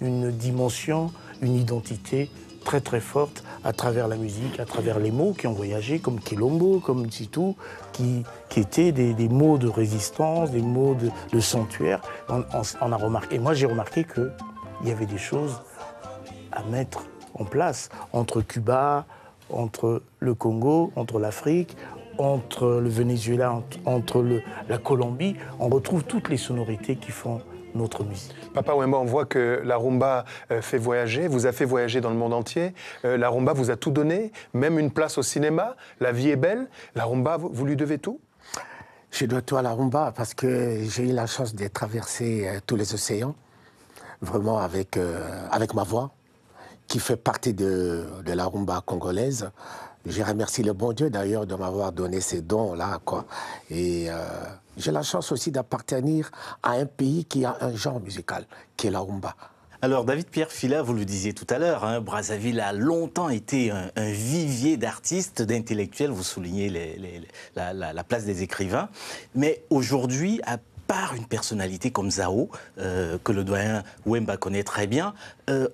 une dimension, une identité très très forte à travers la musique, à travers les mots qui ont voyagé, comme Kilombo, comme Ntsitu, qui étaient des mots de résistance, des mots de sanctuaire. On a remarqué, et moi j'ai remarqué qu'il y avait des choses à mettre en place entre Cuba, entre le Congo, entre l'Afrique, entre le Venezuela, entre la Colombie. On retrouve toutes les sonorités qui font notre musique. Papa Wemba, on voit que la rumba fait voyager, vous a fait voyager dans le monde entier. La rumba vous a tout donné, même une place au cinéma. La vie est belle. La rumba, vous lui devez tout? Je dois tout à la rumba parce que j'ai eu la chance de traverser tous les océans, vraiment avec ma voix, qui fait partie de la rumba congolaise. Je remercie le bon Dieu d'ailleurs de m'avoir donné ces dons-là, quoi. Et j'ai la chance aussi d'appartenir à un pays qui a un genre musical, qui est la rumba. Alors David Pierre Fila, vous le disiez tout à l'heure, hein, Brazzaville a longtemps été un vivier d'artistes, d'intellectuels, vous soulignez la place des écrivains, mais aujourd'hui, à par une personnalité comme Zao, que le doyen Wemba connaît très bien,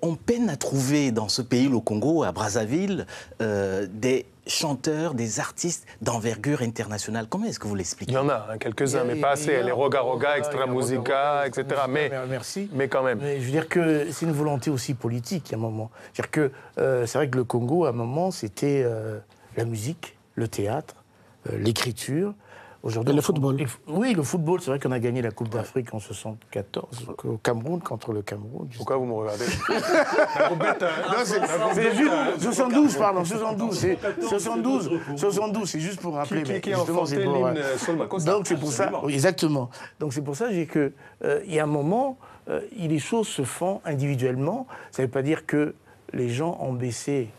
on peine à trouver dans ce pays, le Congo, à Brazzaville, des chanteurs, des artistes d'envergure internationale. Comment est-ce que vous l'expliquez? Il y en a hein, quelques-uns, mais pas assez. Les Roga Roga, Extra Musica, etc. Mais quand même. Mais je veux dire que c'est une volonté aussi politique à un moment. C'est vrai que le Congo, à un moment, c'était la musique, le théâtre, l'écriture. Et le football. Oui, le football. C'est vrai qu'on a gagné la Coupe d'Afrique en 1974 au Cameroun, contre le Cameroun. Pourquoi vous me regardez? C'est juste 72, pardon, 72, c'est juste pour rappeler. Qui a enfanté l'hymne Solmako? Donc c'est pour ça, exactement. Donc c'est pour ça que il y a un moment, les choses se font individuellement. Ça ne veut pas dire que les gens ont baissé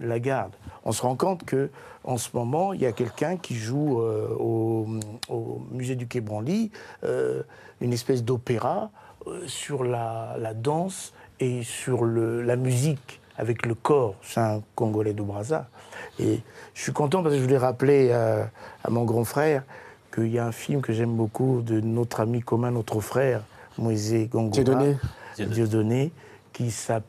la garde. On se rend compte que en ce moment, il y a quelqu'un qui joue au musée du Quai Branly une espèce d'opéra sur la danse et sur la musique avec le corps. C'est un Congolais de Brazza. Et je suis content parce que je voulais rappeler à mon grand frère qu'il y a un film que j'aime beaucoup de notre ami commun, notre frère, Moïse Gongora, Dieudonné, qui s'appelle...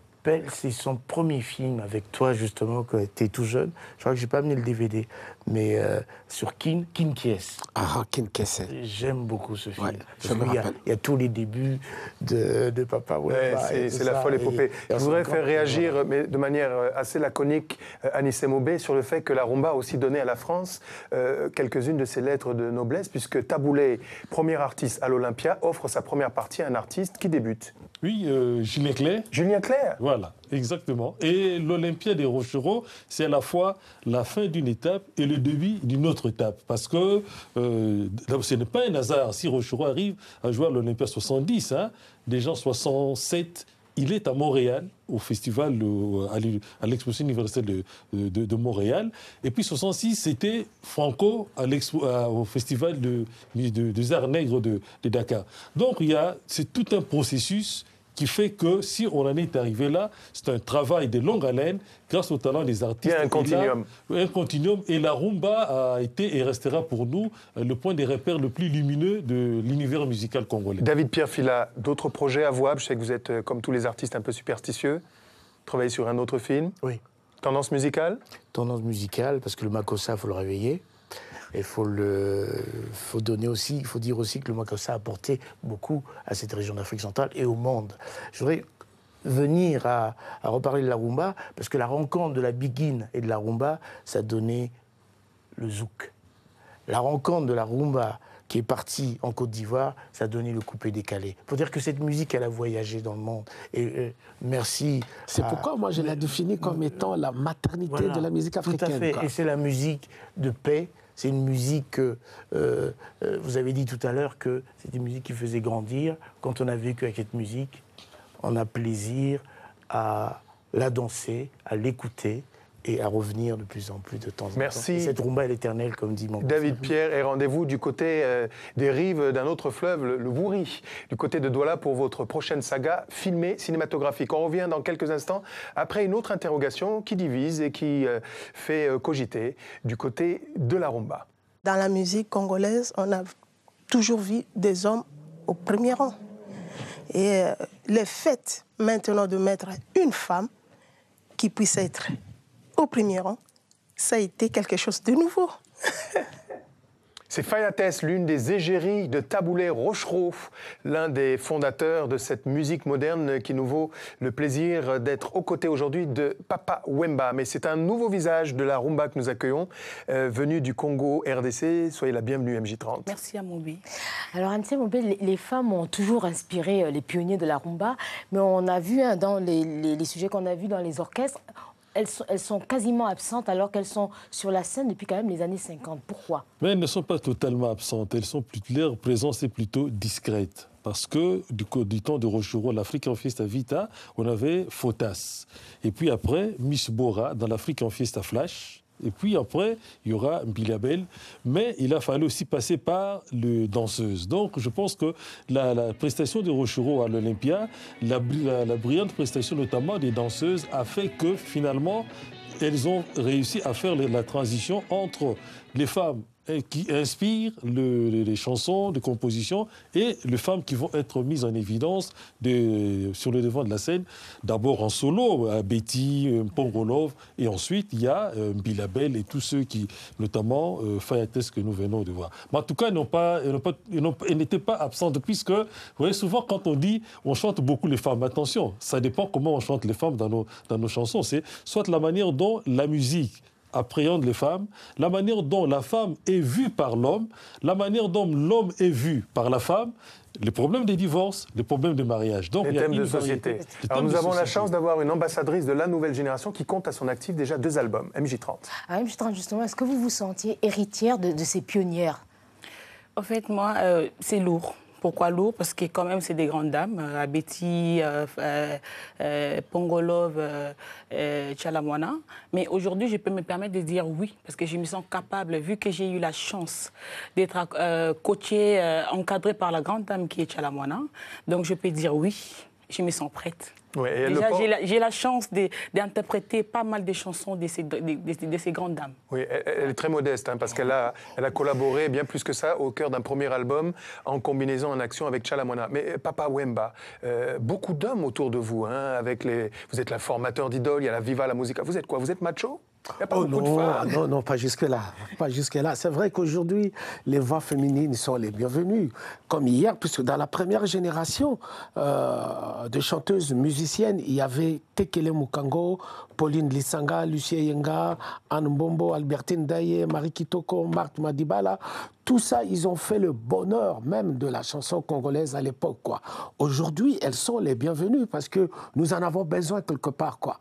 C'est son premier film avec toi, justement, quand tu es tout jeune. Je crois que j'ai pas amené le DVD, mais sur Kinkies. Ah, Kinkies. J'aime beaucoup ce film. Ouais, il y a tous les débuts de Papa Wemba. Ouais, c'est la folle épopée. Je voudrais faire réagir, mais de manière assez laconique, Anicet Mobe sur le fait que la rumba a aussi donné à la France quelques-unes de ses lettres de noblesse, puisque Tabu Ley, premier artiste à l'Olympia, offre sa première partie à un artiste qui débute. Oui, Julien Clerc. Julien Clerc. Voilà, exactement. Et l'Olympia des Rochereaux, c'est à la fois la fin d'une étape et le début d'une autre étape. Parce que ce n'est pas un hasard. Si Rochereau arrive à jouer à l'Olympia 70, hein, déjà en 67, il est à Montréal, au festival, à l'exposition universelle de Montréal. Et puis 66, c'était Franco au festival des Arts Nègres de Dakar. Donc c'est tout un processus qui fait que si on en est arrivé là, c'est un travail de longue haleine grâce au talent des artistes. Il y a un continuum. Un continuum. Et la rumba a été et restera pour nous le point de repère le plus lumineux de l'univers musical congolais. David Pierre Fila, d'autres projets avouables? Je sais que vous êtes, comme tous les artistes, un peu superstitieux. Travaillez sur un autre film. Oui. Tendance musicale? Tendance musicale, parce que le Makossa, il faut le réveiller. Il faut dire aussi que le Makossa a apporté beaucoup à cette région d'Afrique centrale et au monde. Je voudrais venir à reparler de la rumba, parce que la rencontre de la biguine et de la rumba, ça donnait le zouk. La rencontre de la rumba, qui est parti en Côte d'Ivoire, ça a donné le coupé décalé. Il faut dire que cette musique, elle a voyagé dans le monde. Et merci. C'est pourquoi moi je la définis comme étant la maternité de la musique africaine. Tout à fait. Quoi. Et c'est la musique de paix. C'est une musique que, vous avez dit tout à l'heure que c'était une musique qui faisait grandir. Quand on a vécu avec cette musique, on a plaisir à la danser, à l'écouter et à revenir de plus en plus de temps en temps. Merci. Et cette rumba est éternelle, comme dit mon David Pierre, et rendez-vous du côté des rives d'un autre fleuve, le Bouri, du côté de Douala, pour votre prochaine saga filmée cinématographique. On revient dans quelques instants après une autre interrogation qui divise et qui fait cogiter du côté de la rumba. Dans la musique congolaise, on a toujours vu des hommes au premier rang. Et le fait maintenant de mettre une femme qui puisse être au premier rang, ça a été quelque chose de nouveau. C'est Fayates, l'une des égéries de Tabu Ley Rochereau, l'un des fondateurs de cette musique moderne qui nous vaut le plaisir d'être aux côtés aujourd'hui de Papa Wemba. Mais c'est un nouveau visage de la rumba que nous accueillons, venu du Congo RDC. Soyez la bienvenue, MJ30. Merci à Mobe. Alors, Anicet Mobe, les femmes ont toujours inspiré les pionniers de la rumba, mais on a vu, hein, dans les sujets qu'on a vus dans les orchestres, elles sont quasiment absentes alors qu'elles sont sur la scène depuis quand même les années 50. Pourquoi? Mais elles ne sont pas totalement absentes. Elles sont plutôt, leur présence est plutôt discrète. Parce que du temps de Rochereau, l'African Fiesta Vita, on avait Fotas. Et puis après, Miss Bora dans l'African Fiesta Flash. Et puis après, il y aura Mbilia Bel. Mais il a fallu aussi passer par le danseuse. Donc je pense que la prestation de Rochereau à l'Olympia, la brillante prestation notamment des danseuses, a fait que finalement, elles ont réussi à faire la transition entre les femmes qui inspirent les chansons, les compositions, et les femmes qui vont être mises en évidence sur le devant de la scène, d'abord en solo, à Betty, Pongolov, et ensuite il y a Mbilia Bel et tous ceux qui, notamment Fayates que nous venons de voir. Mais en tout cas, elles n'étaient pas absentes, puisque, vous voyez, souvent quand on dit on chante beaucoup les femmes, attention, ça dépend comment on chante les femmes dans nos chansons, c'est soit la manière dont la musique appréhende les femmes, la manière dont la femme est vue par l'homme, la manière dont l'homme est vu par la femme, les problèmes des divorces, les problèmes des mariages. Donc, les thèmes de société. Alors nous avons la chance d'avoir une ambassadrice de la nouvelle génération qui compte à son actif déjà 2 albums, MJ30. Ah, MJ30, justement, est-ce que vous vous sentiez héritière de ces pionnières? En fait, moi, c'est lourd. Pourquoi lourd? Parce que quand même, c'est des grandes dames. Abeti, Pongolov, Tshala Muana. Mais aujourd'hui, je peux me permettre de dire oui, parce que je me sens capable, vu que j'ai eu la chance d'être coachée, encadrée par la grande dame qui est Tshala Muana. Donc, je peux dire oui, je me sens prête. Ouais, déjà, j'ai la chance d'interpréter pas mal de chansons de ces grandes dames. Oui, elle est très modeste, hein, parce qu'elle a collaboré bien plus que ça au cœur d'un premier album en combinaison, en action avec Tshala Muana. Mais Papa Wemba, beaucoup d'hommes autour de vous, hein, vous êtes la formateur d'idoles, il y a la Viva la Musica. Vous êtes quoi? Vous êtes macho? Il n'y a pas beaucoup de femmes. Non, pas jusque-là. Pas jusque-là. C'est vrai qu'aujourd'hui, les voix féminines sont les bienvenues. Comme hier, puisque dans la première génération de chanteuses musiciennes, il y avait Tekele Mukango, Pauline Lissanga, Lucie Eyenga, Anne Mbombo, Albertine Daye, Marie Kitoko, Marthe Madibala. Tout ça, ils ont fait le bonheur même de la chanson congolaise à l'époque. Aujourd'hui, elles sont les bienvenues parce que nous en avons besoin quelque part, quoi.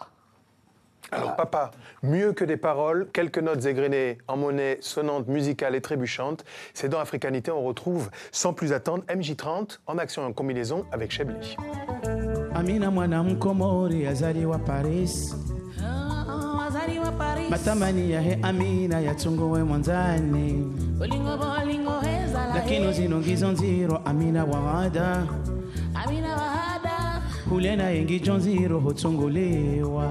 Alors Papa, mieux que des paroles, quelques notes égrenées en monnaie sonnante, musicale et trébuchante, c'est dans Africanité, on retrouve sans plus attendre MJ30 en action et en combinaison avec Chebli. Amina mwana mkomori azali wa Paris. Azali wa Paris. Matamani ya he amina ya tungowe mwanzani. Olingo bolingo heza la he. Lakini zinongizo nziro amina wahada. Amina wahada. Hulena yengi jonziro hotongolewa.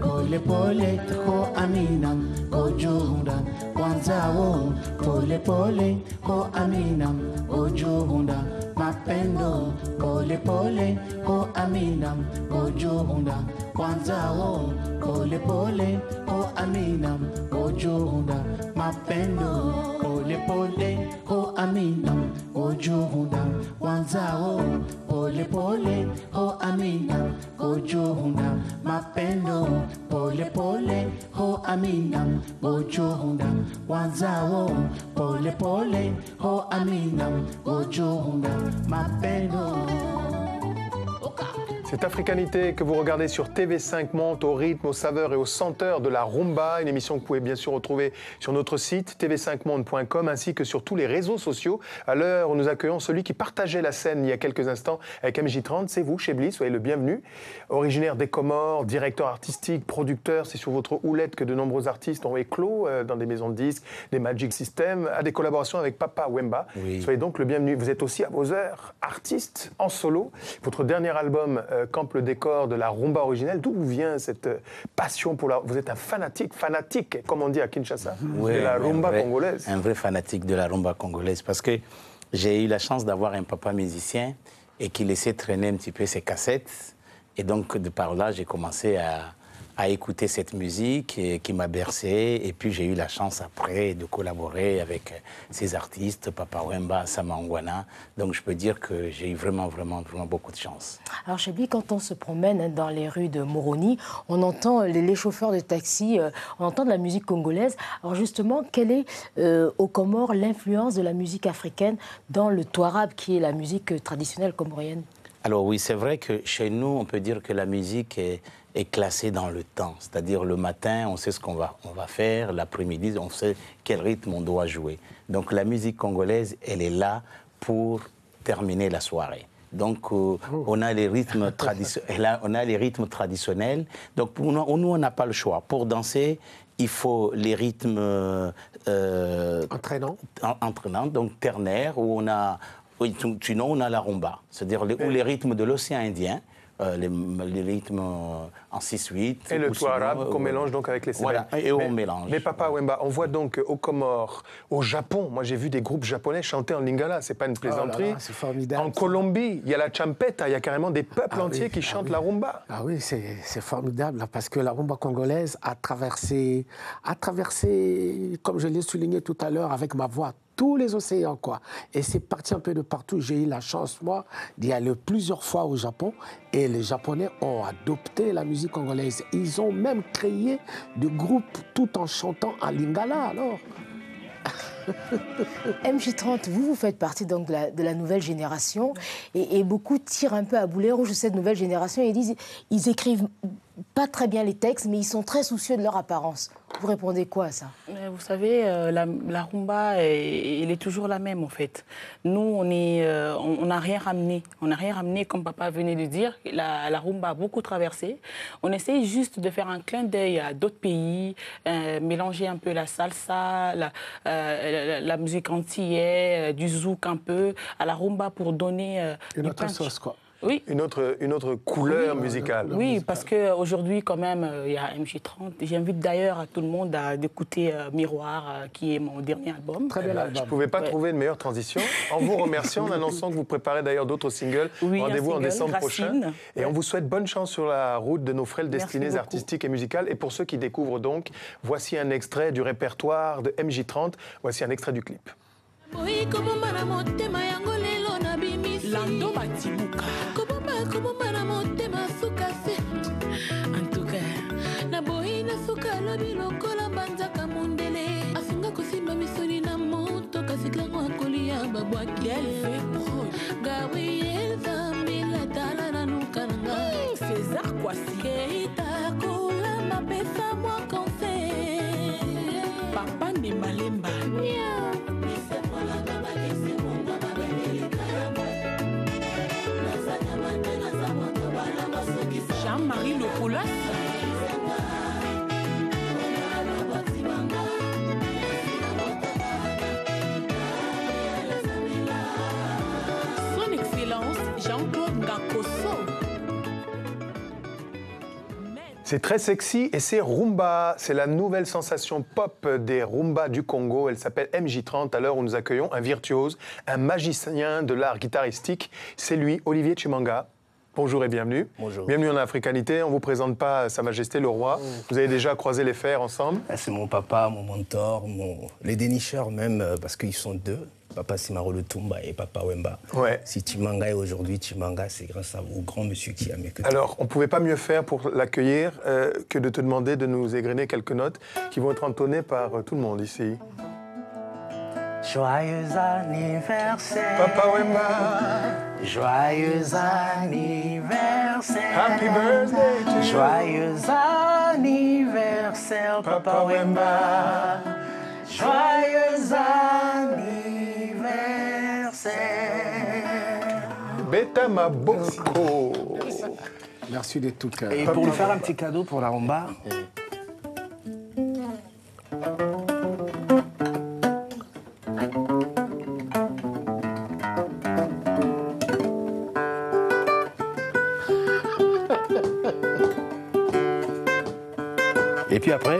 Pole pole ko amina ojuhunda kwanza wo. Pole pole ko amina ojuhunda mapendo. Pole pole ko amina ojuhunda kwanza wo. Pole pole ko amina ojuhunda mapendo. Pole pole ko amina. Amina, Gojohuna, Wanzao, Pole Pole, oh Amina, Gojohuna, Mapendo, Pole Pole, oh Amina, Gojohuna, Wanzao, Pole Pole, oh Amina, Gojohuna, Mapendo. Cette africanité que vous regardez sur TV5 monte au rythme, aux saveurs et aux senteurs de la rumba, une émission que vous pouvez bien sûr retrouver sur notre site tv5monde.com ainsi que sur tous les réseaux sociaux. À l'heure où nous accueillons celui qui partageait la scène il y a quelques instants avec MJ30, c'est vous, Chebli, soyez le bienvenu. Originaire des Comores, directeur artistique, producteur, c'est sur votre houlette que de nombreux artistes ont éclos dans des maisons de disques, des Magic System, à des collaborations avec Papa Wemba. Oui. Soyez donc le bienvenu. Vous êtes aussi à vos heures artiste en solo. Votre dernier album campe le décor de la rumba originelle. D'où vient cette passion pour la... Vous êtes un fanatique, comme on dit à Kinshasa, oui, de la rumba congolaise. Un vrai fanatique de la rumba congolaise, parce que j'ai eu la chance d'avoir un papa musicien et qui laissait traîner un petit peu ses cassettes. Et donc, de par là, j'ai commencé à écouter cette musique qui m'a bercé. Et puis, j'ai eu la chance après de collaborer avec ces artistes, Papa Wemba, Sam Mangwana. Donc, je peux dire que j'ai eu vraiment beaucoup de chance. Alors, Chebli, quand on se promène dans les rues de Moroni, on entend les chauffeurs de taxi, on entend de la musique congolaise. Alors, justement, quelle est, aux Comores, l'influence de la musique africaine dans le touarab, qui est la musique traditionnelle comorienne? Alors, oui, c'est vrai que chez nous, on peut dire que la musique est classé dans le temps, c'est-à-dire le matin, on sait ce qu'on va faire, l'après-midi, on sait quel rythme on doit jouer. Donc la musique congolaise, elle est là pour terminer la soirée. Donc on a les rythmes traditionnels, Donc pour nous, on n'a pas le choix. Pour danser, il faut les rythmes entraînants, donc ternaires, où on a, sinon on a la rumba, c'est-à-dire les rythmes de l'océan Indien. Les rythmes en 6-8. Et le touarab qu'on mélange donc avec les céréales. Voilà, et on mélange. Mais Papa Wemba, on voit donc aux Comores, au Japon, moi j'ai vu des groupes japonais chanter en lingala, c'est pas une plaisanterie. Oh c'est formidable. En Colombie, il y a la champeta, il y a carrément des peuples entiers qui chantent la rumba. Ah oui, c'est formidable, parce que la rumba congolaise a traversé, comme je l'ai souligné tout à l'heure avec ma voix, tous les océans, quoi. Et c'est parti un peu de partout. J'ai eu la chance, moi, d'y aller plusieurs fois au Japon. Et les Japonais ont adopté la musique congolaise. Ils ont même créé des groupes tout en chantant en lingala, alors. MJ30, vous faites partie donc de la nouvelle génération. Et beaucoup tirent un peu à boulet rouge de cette nouvelle génération. Et disent ils écrivent pas très bien les textes, mais ils sont très soucieux de leur apparence. Vous répondez quoi à ça? Vous savez, la rumba, elle est toujours la même, en fait. Nous, on n'a rien ramené. On n'a rien ramené, comme papa venait de dire. La rumba a beaucoup traversé. On essaye juste de faire un clin d'œil à d'autres pays, mélanger un peu la salsa, la musique antillaise, du zouk un peu, à la rumba pour donner... une autre sauce, quoi. Oui. Une autre couleur musicale. Oui, parce qu'aujourd'hui, quand même, il y a MJ30. J'invite d'ailleurs à tout le monde d'écouter Miroir, qui est mon dernier album. Très bien. Je ne pouvais pas trouver une meilleure transition. En vous remerciant, en annonçant que vous préparez d'ailleurs d'autres singles. Oui, rendez-vous en décembre prochain. Et on vous souhaite bonne chance sur la route de nos frêles destinées artistiques et musicales. Et pour ceux qui découvrent donc, voici un extrait du répertoire de MJ30. Voici un extrait du clip. Lando Batibuka. En tout cas, na boina suka lobi lokola banza kamundele. Asunga kosimba misoni na moto kasikla kwa kolia babwaki elfe. Gabriel zamila tala na nuka nga. César kwasi keita kola mapesa mwa konse. Papa ni malimba. Jean-Marie Le Poulas. Son Excellence Jean-Claude Gakosso. C'est très sexy et c'est rumba. C'est la nouvelle sensation pop des rumbas du Congo. Elle s'appelle MJ30, à l'heure où nous accueillons un virtuose, un magicien de l'art guitaristique. C'est lui, Olivier Tshimanga. Bonjour et bienvenue. Bonjour. Bienvenue en Africanité. On ne vous présente pas Sa Majesté le Roi. Vous avez déjà croisé les fers ensemble. C'est mon papa, mon mentor, les dénicheurs même, parce qu'ils sont deux. Papa Simarolo Tumba et Papa Wemba. Ouais. Si Tshimanga est aujourd'hui Tshimanga, c'est grâce au grand monsieur qui a mes côtés. Alors, on ne pouvait pas mieux faire pour l'accueillir que de te demander de nous égrener quelques notes qui vont être entonnées par tout le monde ici. Joyeux anniversaire, Papa Wemba. Joyeux anniversaire. Happy birthday to you. Joyeux anniversaire, Papa Wemba. Joyeux anniversaire. Beta Maboko. Merci de tout cœur. Et pour lui faire un petit cadeau pour la rumba. Et puis après...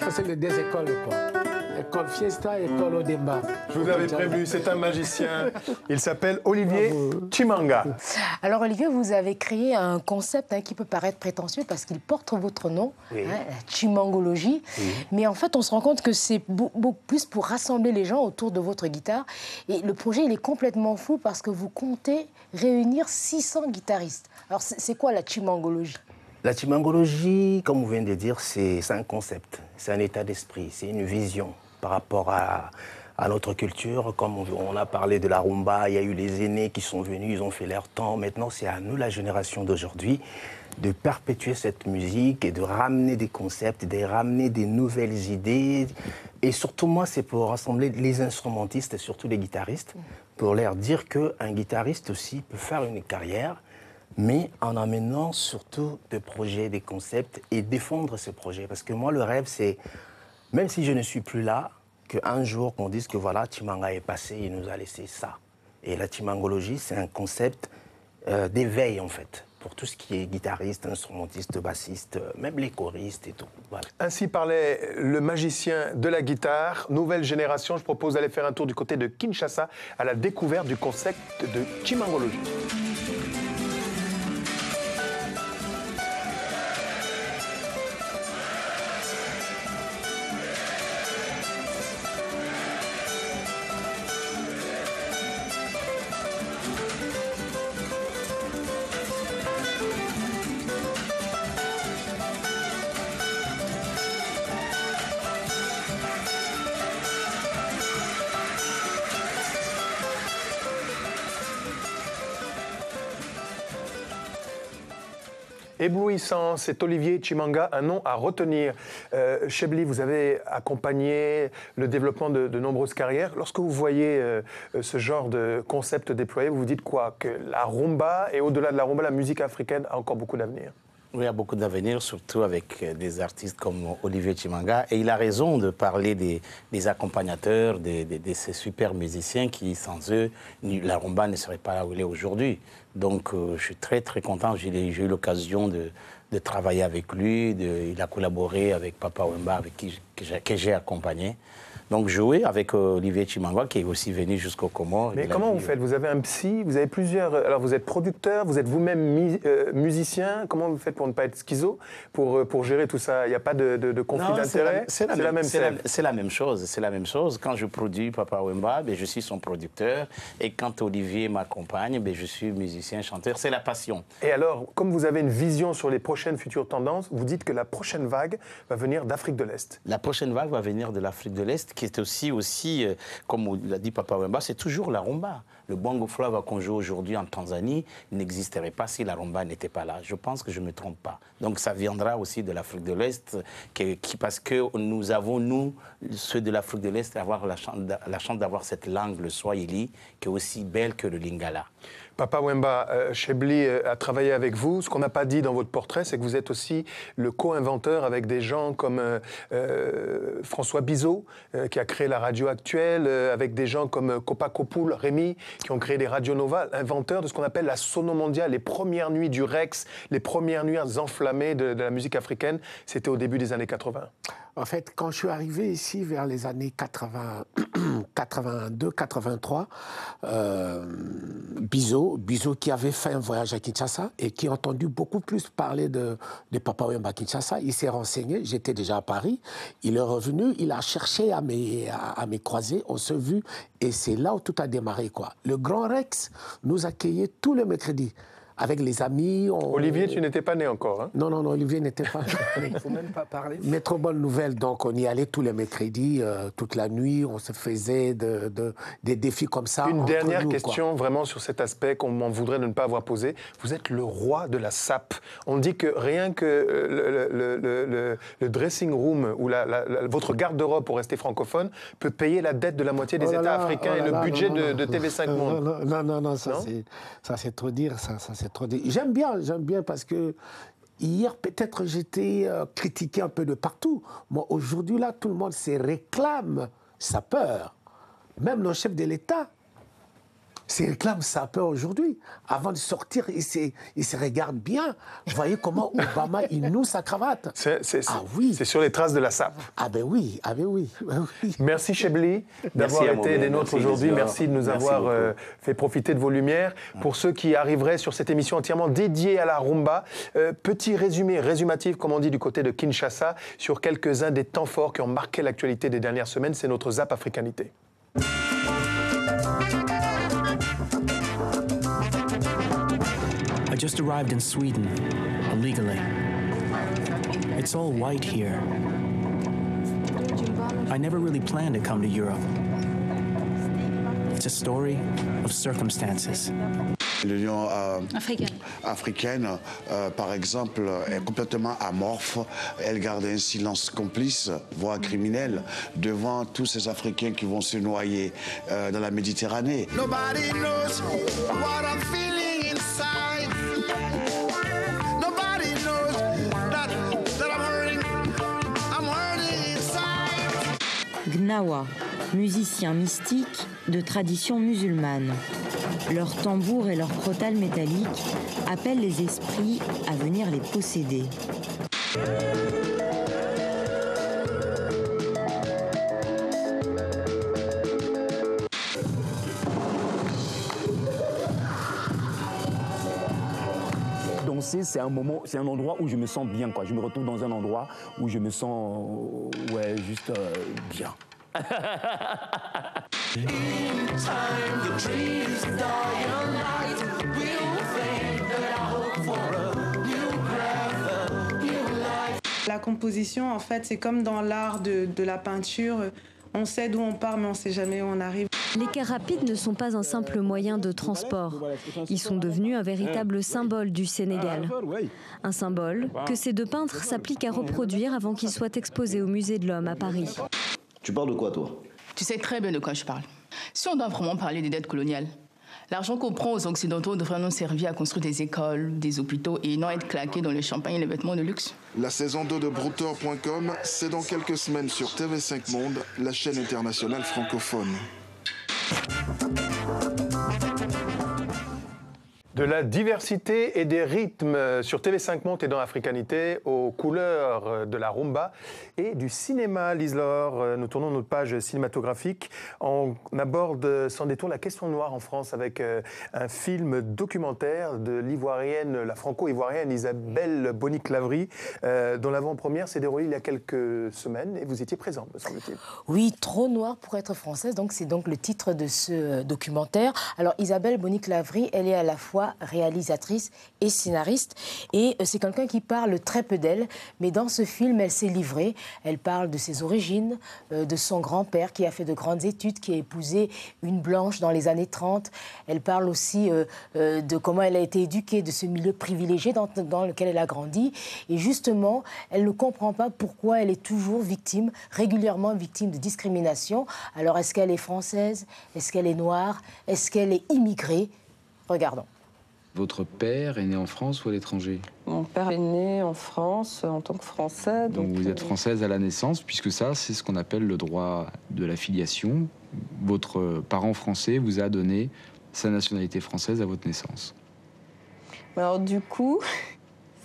Ça, c'est les deux écoles, quoi. École Fiesta et école Odemba. Je vous avais prévu, c'est un magicien. Il s'appelle Olivier Tshimanga. Alors, Olivier, vous avez créé un concept qui peut paraître prétentieux parce qu'il porte votre nom, la Tshimangologie. Mais en fait, on se rend compte que c'est beaucoup plus pour rassembler les gens autour de votre guitare. Et le projet, il est complètement fou parce que vous comptez réunir 600 guitaristes. Alors, c'est quoi la Tshimangologie? La Tshimangologie, comme on vient de dire, c'est un concept, c'est un état d'esprit, c'est une vision par rapport à notre culture. Comme on a parlé de la rumba, il y a eu les aînés qui sont venus, ils ont fait leur temps. Maintenant, c'est à nous, la génération d'aujourd'hui, de perpétuer cette musique et de ramener des concepts, de ramener des nouvelles idées. Et surtout, moi, c'est pour rassembler les instrumentistes et surtout les guitaristes, pour leur dire qu'un guitariste aussi peut faire une carrière, mais en amenant surtout des projets, des concepts et défendre ces projets. Parce que moi, le rêve, c'est... Même si je ne suis plus là, qu'un jour qu'on dise que voilà, Tshimanga est passé, il nous a laissé ça. Et la Tshimangologie, c'est un concept d'éveil en fait, pour tout ce qui est guitariste, instrumentiste, bassiste, même les choristes et tout. Voilà. Ainsi parlait le magicien de la guitare, nouvelle génération. Je propose d'aller faire un tour du côté de Kinshasa à la découverte du concept de Tshimangologie. Éblouissant, c'est Olivier Tshimanga, un nom à retenir. Chebli, vous avez accompagné le développement de nombreuses carrières. Lorsque vous voyez ce genre de concept déployé, vous vous dites quoi? Que la rumba, et au-delà de la rumba, la musique africaine a encore beaucoup d'avenir. Oui, il y a beaucoup d'avenir, surtout avec des artistes comme Olivier Tshimanga. Et il a raison de parler des accompagnateurs, de ces super musiciens qui, sans eux, la rumba ne serait pas là où elle est aujourd'hui. Donc je suis très très content, j'ai eu l'occasion de travailler avec lui, il a collaboré avec Papa Wemba, avec qui j'ai accompagné. Donc jouer avec Olivier Tshimanga qui est aussi venu jusqu'au Comores. Mais comment vous faites? Vous avez un psy, vous avez plusieurs... Alors vous êtes producteur, vous êtes vous-même musicien, comment vous faites pour ne pas être schizo, pour gérer tout ça? Il n'y a pas de conflit d'intérêt? C'est la même chose. C'est la même chose, c'est la même chose. Quand je produis Papa Wemba, je suis son producteur. Et quand Olivier m'accompagne, je suis musicien. Chanteur, c'est la passion. Et alors, comme vous avez une vision sur les prochaines futures tendances, vous dites que la prochaine vague va venir d'Afrique de l'Est. La prochaine vague va venir de l'Afrique de l'Est, qui est aussi comme l'a dit Papa Wemba, c'est toujours la rumba. Le bongo flava qu'on joue aujourd'hui en Tanzanie n'existerait pas si la rumba n'était pas là. Je pense que je ne me trompe pas. Donc ça viendra aussi de l'Afrique de l'Est, parce que nous avons, nous, ceux de l'Afrique de l'Est, avoir la chance d'avoir cette langue, le swahili, qui est aussi belle que le lingala. Papa Wemba, Chebli a travaillé avec vous. Ce qu'on n'a pas dit dans votre portrait, c'est que vous êtes aussi le co-inventeur avec des gens comme François Bizot, qui a créé la radio actuelle, avec des gens comme Copa Copoul, Rémi, qui ont créé des Radio Nova, inventeur de ce qu'on appelle la sono mondiale, les premières nuits du Rex, les premières nuits enflammées de la musique africaine. C'était au début des années 80. En fait, quand je suis arrivé ici vers les années 80, 82, 83, Bizo qui avait fait un voyage à Kinshasa et qui a entendu beaucoup plus parler de Papa Wemba à Kinshasa, il s'est renseigné, j'étais déjà à Paris, il est revenu, il a cherché à me croiser, on s'est vu et c'est là où tout a démarré, quoi. Le Grand Rex nous accueillait tous les mercredis. Avec les amis... Olivier, tu n'étais pas né encore, hein? Non, non, non, Olivier n'était pas né. Il faut même pas parler. Mais trop bonne nouvelle, donc on y allait tous les mercredis, toute la nuit, on se faisait des défis comme ça. Une dernière question, quoi. Vraiment sur cet aspect qu'on m'en voudrait de ne pas avoir posé. Vous êtes le roi de la sape. On dit que rien que le dressing room ou votre garde-robe, pour rester francophone, peut payer la dette de la moitié des États africains et le budget de TV5 Monde. Non, non, non, ça c'est trop dire, ça c'est... J'aime bien parce que hier, peut-être, j'étais critiqué un peu de partout. Moi, aujourd'hui, là, tout le monde se réclame sa peur. Même nos chefs de l'État se réclament sa peur aujourd'hui. Avant de sortir, ils se regardent bien. Vous voyez comment Obama, il noue sa cravate. Ah oui. C'est sur les traces de la sape. Ah ben oui, ah ben oui. Merci Chebli d'avoir été des nôtres aujourd'hui. Merci de nous avoir fait profiter de vos lumières. Pour ceux qui arriveraient sur cette émission entièrement dédiée à la rumba, petit résumatif, comme on dit, du côté de Kinshasa, sur quelques-uns des temps forts qui ont marqué l'actualité des dernières semaines. C'est notre zap africanité. I just arrived in Sweden, illegally. It's all white here. I never really planned to come to Europe. It's a story of circumstances. L'Union africaine, par exemple, est complètement amorphe. Elle garde un silence complice, voire criminel, devant tous ces Africains qui vont se noyer dans la Méditerranée. Nobody knows what I'm feeling inside. Nobody knows that I'm hurting inside. Gnawa, musicien mystique de tradition musulmane. Leurs tambours et leurs crotales métalliques appellent les esprits à venir les posséder. Danser, c'est un moment, c'est un endroit où je me sens bien, quoi. Je me retrouve dans un endroit où je me sens, ouais, juste bien. La composition, en fait, c'est comme dans l'art de la peinture. On sait d'où on part, mais on ne sait jamais où on arrive. Les cars rapides ne sont pas un simple moyen de transport. Ils sont devenus un véritable symbole du Sénégal. Un symbole que ces deux peintres s'appliquent à reproduire avant qu'il soit exposé au Musée de l'Homme à Paris. Tu parles de quoi, toi? Tu sais très bien de quoi je parle. Si on doit vraiment parler des dettes coloniales, l'argent qu'on prend aux Occidentaux devrait nous servir à construire des écoles, des hôpitaux et non être claqué dans le champagne et les vêtements de luxe. La saison 2 de Brouteur.com, c'est dans quelques semaines sur TV5 Monde, la chaîne internationale francophone. De la diversité et des rythmes sur TV5 Monde et dans Africanité, aux couleurs de la rumba et du cinéma. Lise-Laure, nous tournons notre page cinématographique. On aborde sans détour la question noire en France avec un film documentaire de l'ivoirienne, la franco-ivoirienne Isabelle Boni-Claverie, dont l'avant-première s'est déroulée il y a quelques semaines et vous étiez présente, me semble-t-il. Oui, trop noire pour être française, donc c'est donc le titre de ce documentaire. Alors Isabelle Boni-Claverie, elle est à la fois réalisatrice et scénariste. Et c'est quelqu'un qui parle très peu d'elle, mais dans ce film, elle s'est livrée. Elle parle de ses origines, de son grand-père qui a fait de grandes études, qui a épousé une blanche dans les années 30. Elle parle aussi de comment elle a été éduquée, de ce milieu privilégié dans lequel elle a grandi. Et justement, elle ne comprend pas pourquoi elle est toujours victime, régulièrement victime de discrimination. Alors, est-ce qu'elle est française? Est-ce qu'elle est noire? Est-ce qu'elle est immigrée? Regardons. Votre père est né en France ou à l'étranger? Mon père est né en France en tant que Français. Donc vous êtes française à la naissance, puisque ça, c'est ce qu'on appelle le droit de la filiation. Votre parent français vous a donné sa nationalité française à votre naissance. Alors du coup...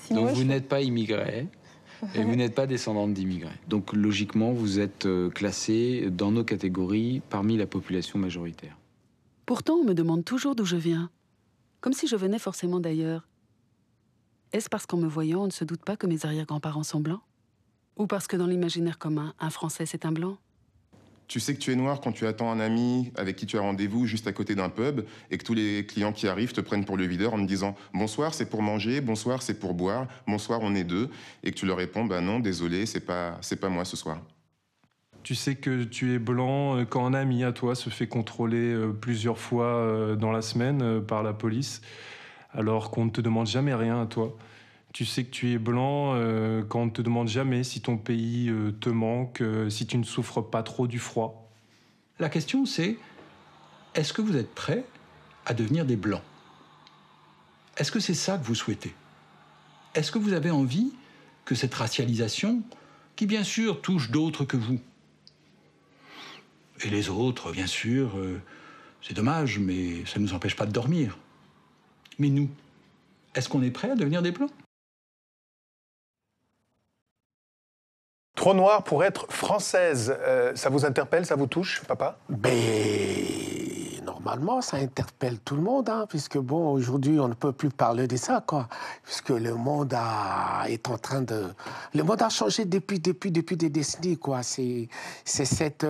Si donc moi, vous n'êtes pas immigrée, Et vous n'êtes pas descendante d'immigrés. Donc logiquement, vous êtes classée dans nos catégories parmi la population majoritaire. Pourtant, on me demande toujours d'où je viens. Comme si je venais forcément d'ailleurs. Est-ce parce qu'en me voyant, on ne se doute pas que mes arrière-grands-parents sont blancs? Ou parce que dans l'imaginaire commun, un Français, c'est un blanc? Tu sais que tu es noir quand tu attends un ami avec qui tu as rendez-vous juste à côté d'un pub et que tous les clients qui arrivent te prennent pour le videur en me disant « Bonsoir, c'est pour manger, bonsoir, c'est pour boire, bonsoir, on est deux » et que tu leur réponds « Bah non, désolé, c'est pas moi ce soir ». Tu sais que tu es blanc quand un ami à toi se fait contrôler plusieurs fois dans la semaine par la police alors qu'on ne te demande jamais rien à toi. Tu sais que tu es blanc quand on ne te demande jamais si ton pays te manque, si tu ne souffres pas trop du froid. La question, c'est, est-ce que vous êtes prêts à devenir des blancs? Est-ce que c'est ça que vous souhaitez? Est-ce que vous avez envie que cette racialisation, qui bien sûr touche d'autres que vous, et les autres, bien sûr, c'est dommage, mais ça ne nous empêche pas de dormir. Mais nous, est-ce qu'on est prêts à devenir des blancs? Trop noire pour être française, ça vous interpelle, ça vous touche, papa? Ben, normalement, ça interpelle tout le monde, hein, puisque bon, aujourd'hui, on ne peut plus parler de ça, quoi, puisque le monde a changé depuis des décennies, quoi. C'est cette.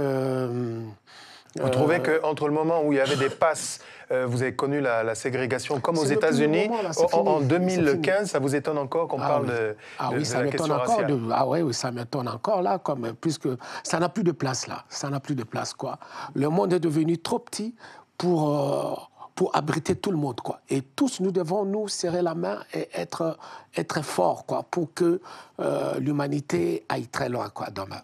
Vous trouvez qu'entre le moment où il y avait des passes, vous avez connu la ségrégation comme aux États-Unis, en 2015, ça vous étonne encore qu'on parle de la question raciale? Ah oui, ça m'étonne encore là, puisque ça n'a plus de place là, ça n'a plus de place quoi. Le monde est devenu trop petit pour abriter tout le monde quoi. Et tous nous devons nous serrer la main et être forts quoi, pour que l'humanité aille très loin quoi demain.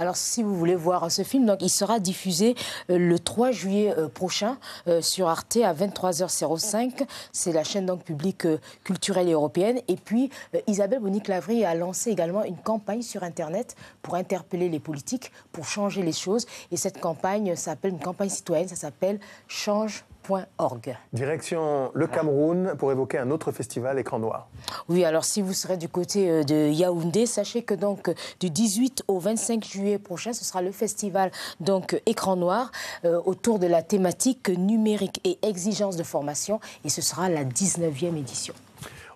Alors, si vous voulez voir ce film, donc, il sera diffusé le 3 juillet prochain sur Arte à 23h05. C'est la chaîne donc, publique culturelle et européenne. Et puis, Isabelle Boni-Claverie a lancé également une campagne sur Internet pour interpeller les politiques, pour changer les choses. Et cette campagne s'appelle une campagne citoyenne, ça s'appelle « Change ». Direction le Cameroun pour évoquer un autre festival Écran Noir. Oui, alors si vous serez du côté de Yaoundé, sachez que donc du 18 au 25 juillet prochain, ce sera le festival donc Écran Noir autour de la thématique numérique et exigence de formation et ce sera la 19e édition.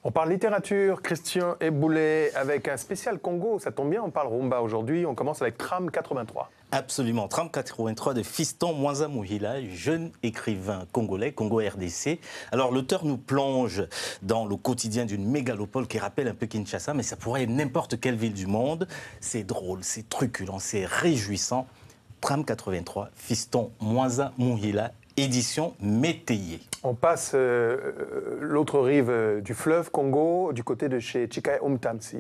On parle littérature, Christian Eboulé, avec un spécial Congo. Ça tombe bien, on parle rumba aujourd'hui. On commence avec Tram 83. Absolument, Tram 83 de Fiston Mwanza Muhila, jeune écrivain congolais, Congo-RDC. Alors l'auteur nous plonge dans le quotidien d'une mégalopole qui rappelle un peu Kinshasa, mais ça pourrait être n'importe quelle ville du monde. C'est drôle, c'est truculent, c'est réjouissant. Tram 83, Fiston Mwanza Muhila, édition Métayer. On passe l'autre rive du fleuve Congo, du côté de chez Tchicaya U Tam'si.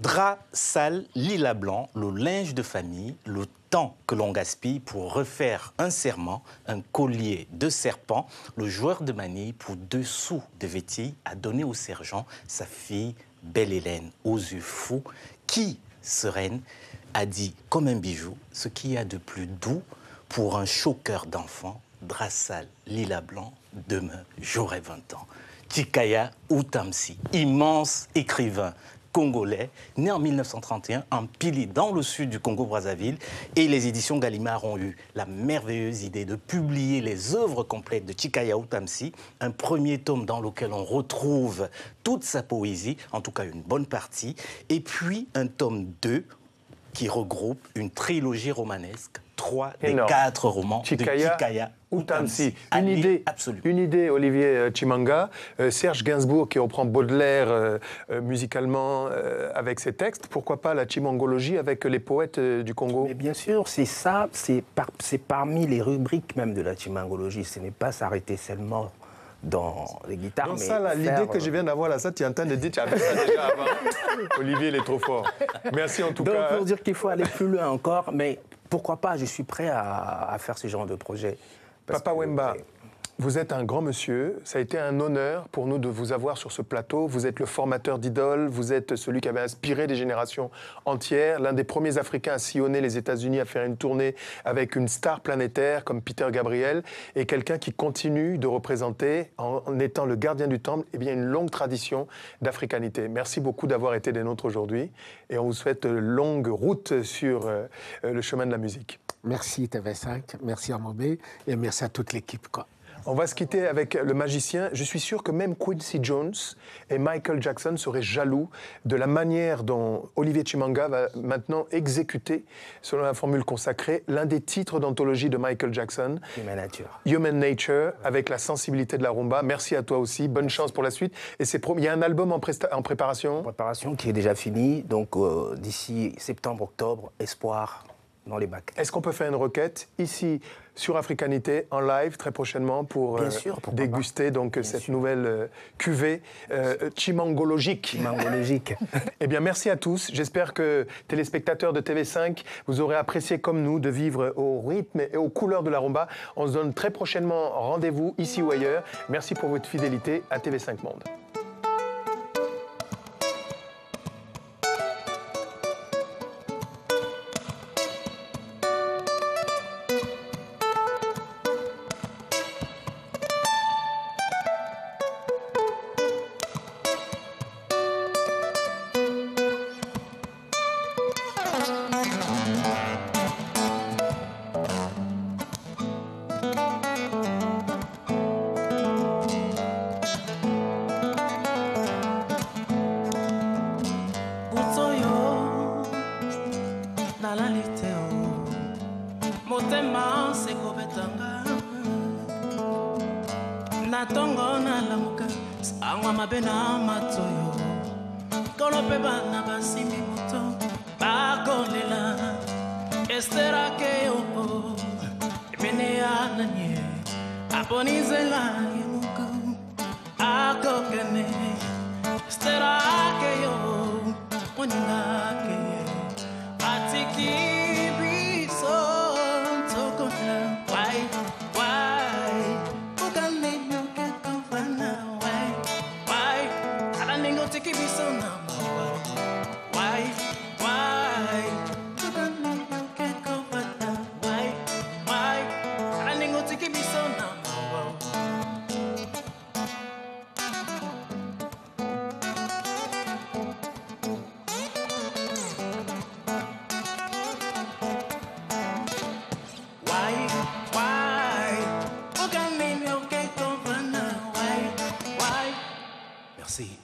Drap, sale, lilas à blanc, le linge de famille, le temps que l'on gaspille pour refaire un serment, un collier de serpent, le joueur de manille pour 2 sous de vétille a donné au sergent sa fille, belle Hélène, aux yeux fous, qui, sereine, a dit comme un bijou ce qu'il y a de plus doux pour un chaud cœur d'enfant. Drap sale, lilas blanc, demain j'aurai 20 ans. Tchicaya U Tam'si, immense écrivain congolais, né en 1931 en Pili, dans le sud du Congo-Brazzaville, et les éditions Gallimard ont eu la merveilleuse idée de publier les œuvres complètes de Tchicaya U Tam'si, un premier tome dans lequel on retrouve toute sa poésie, en tout cas une bonne partie, et puis un tome 2 qui regroupe une trilogie romanesque, 3 énorme. Des 4 romans Tchicaya de Tchicaya U Tam'si. Une idée, Olivier Tshimanga, Serge Gainsbourg qui reprend Baudelaire musicalement avec ses textes. Pourquoi pas la tshimangologie avec les poètes du Congo? Mais bien sûr, c'est ça, c'est parmi les rubriques même de la tshimangologie. Ce n'est pas s'arrêter seulement dans les guitares. Dans mais ça, l'idée que je viens d'avoir là, ça, tu es en train de dire, tu avais ça déjà avant. Olivier, il est trop fort. Merci en tout cas. Donc, pour dire qu'il faut aller plus loin encore, mais pourquoi pas, je suis prêt à faire ce genre de projet. Papa Wemba, Vous êtes un grand monsieur, ça a été un honneur pour nous de vous avoir sur ce plateau. Vous êtes le formateur d'idoles, vous êtes celui qui avait inspiré des générations entières, l'un des premiers Africains à sillonner les États-Unis, à faire une tournée avec une star planétaire comme Peter Gabriel, et quelqu'un qui continue de représenter, en étant le gardien du temple, eh bien une longue tradition d'africanité. Merci beaucoup d'avoir été des nôtres aujourd'hui, et on vous souhaite longue route sur le chemin de la musique. Merci TV5, merci à Mobe et merci à toute l'équipe. On va se quitter avec le magicien. Je suis sûr que même Quincy Jones et Michael Jackson seraient jaloux de la manière dont Olivier Tshimanga va maintenant exécuter, selon la formule consacrée, l'un des titres d'anthologie de Michael Jackson, Human Nature, avec la sensibilité de la rumba. Merci à toi aussi. Bonne chance pour la suite. Et c'est promis. Il y a un album en préparation. En préparation qui est déjà fini. Donc d'ici septembre, octobre, espoir dans les bacs. Est-ce qu'on peut faire une requête ici sur Africanité, en live, très prochainement, pour déguster donc, cette nouvelle cuvée tshimangologique. Eh bien, merci à tous. J'espère que, téléspectateurs de TV5, vous aurez apprécié, comme nous, de vivre au rythme et aux couleurs de la rumba. On se donne très prochainement rendez-vous, ici ou ailleurs. Merci pour votre fidélité à TV5 Monde. See.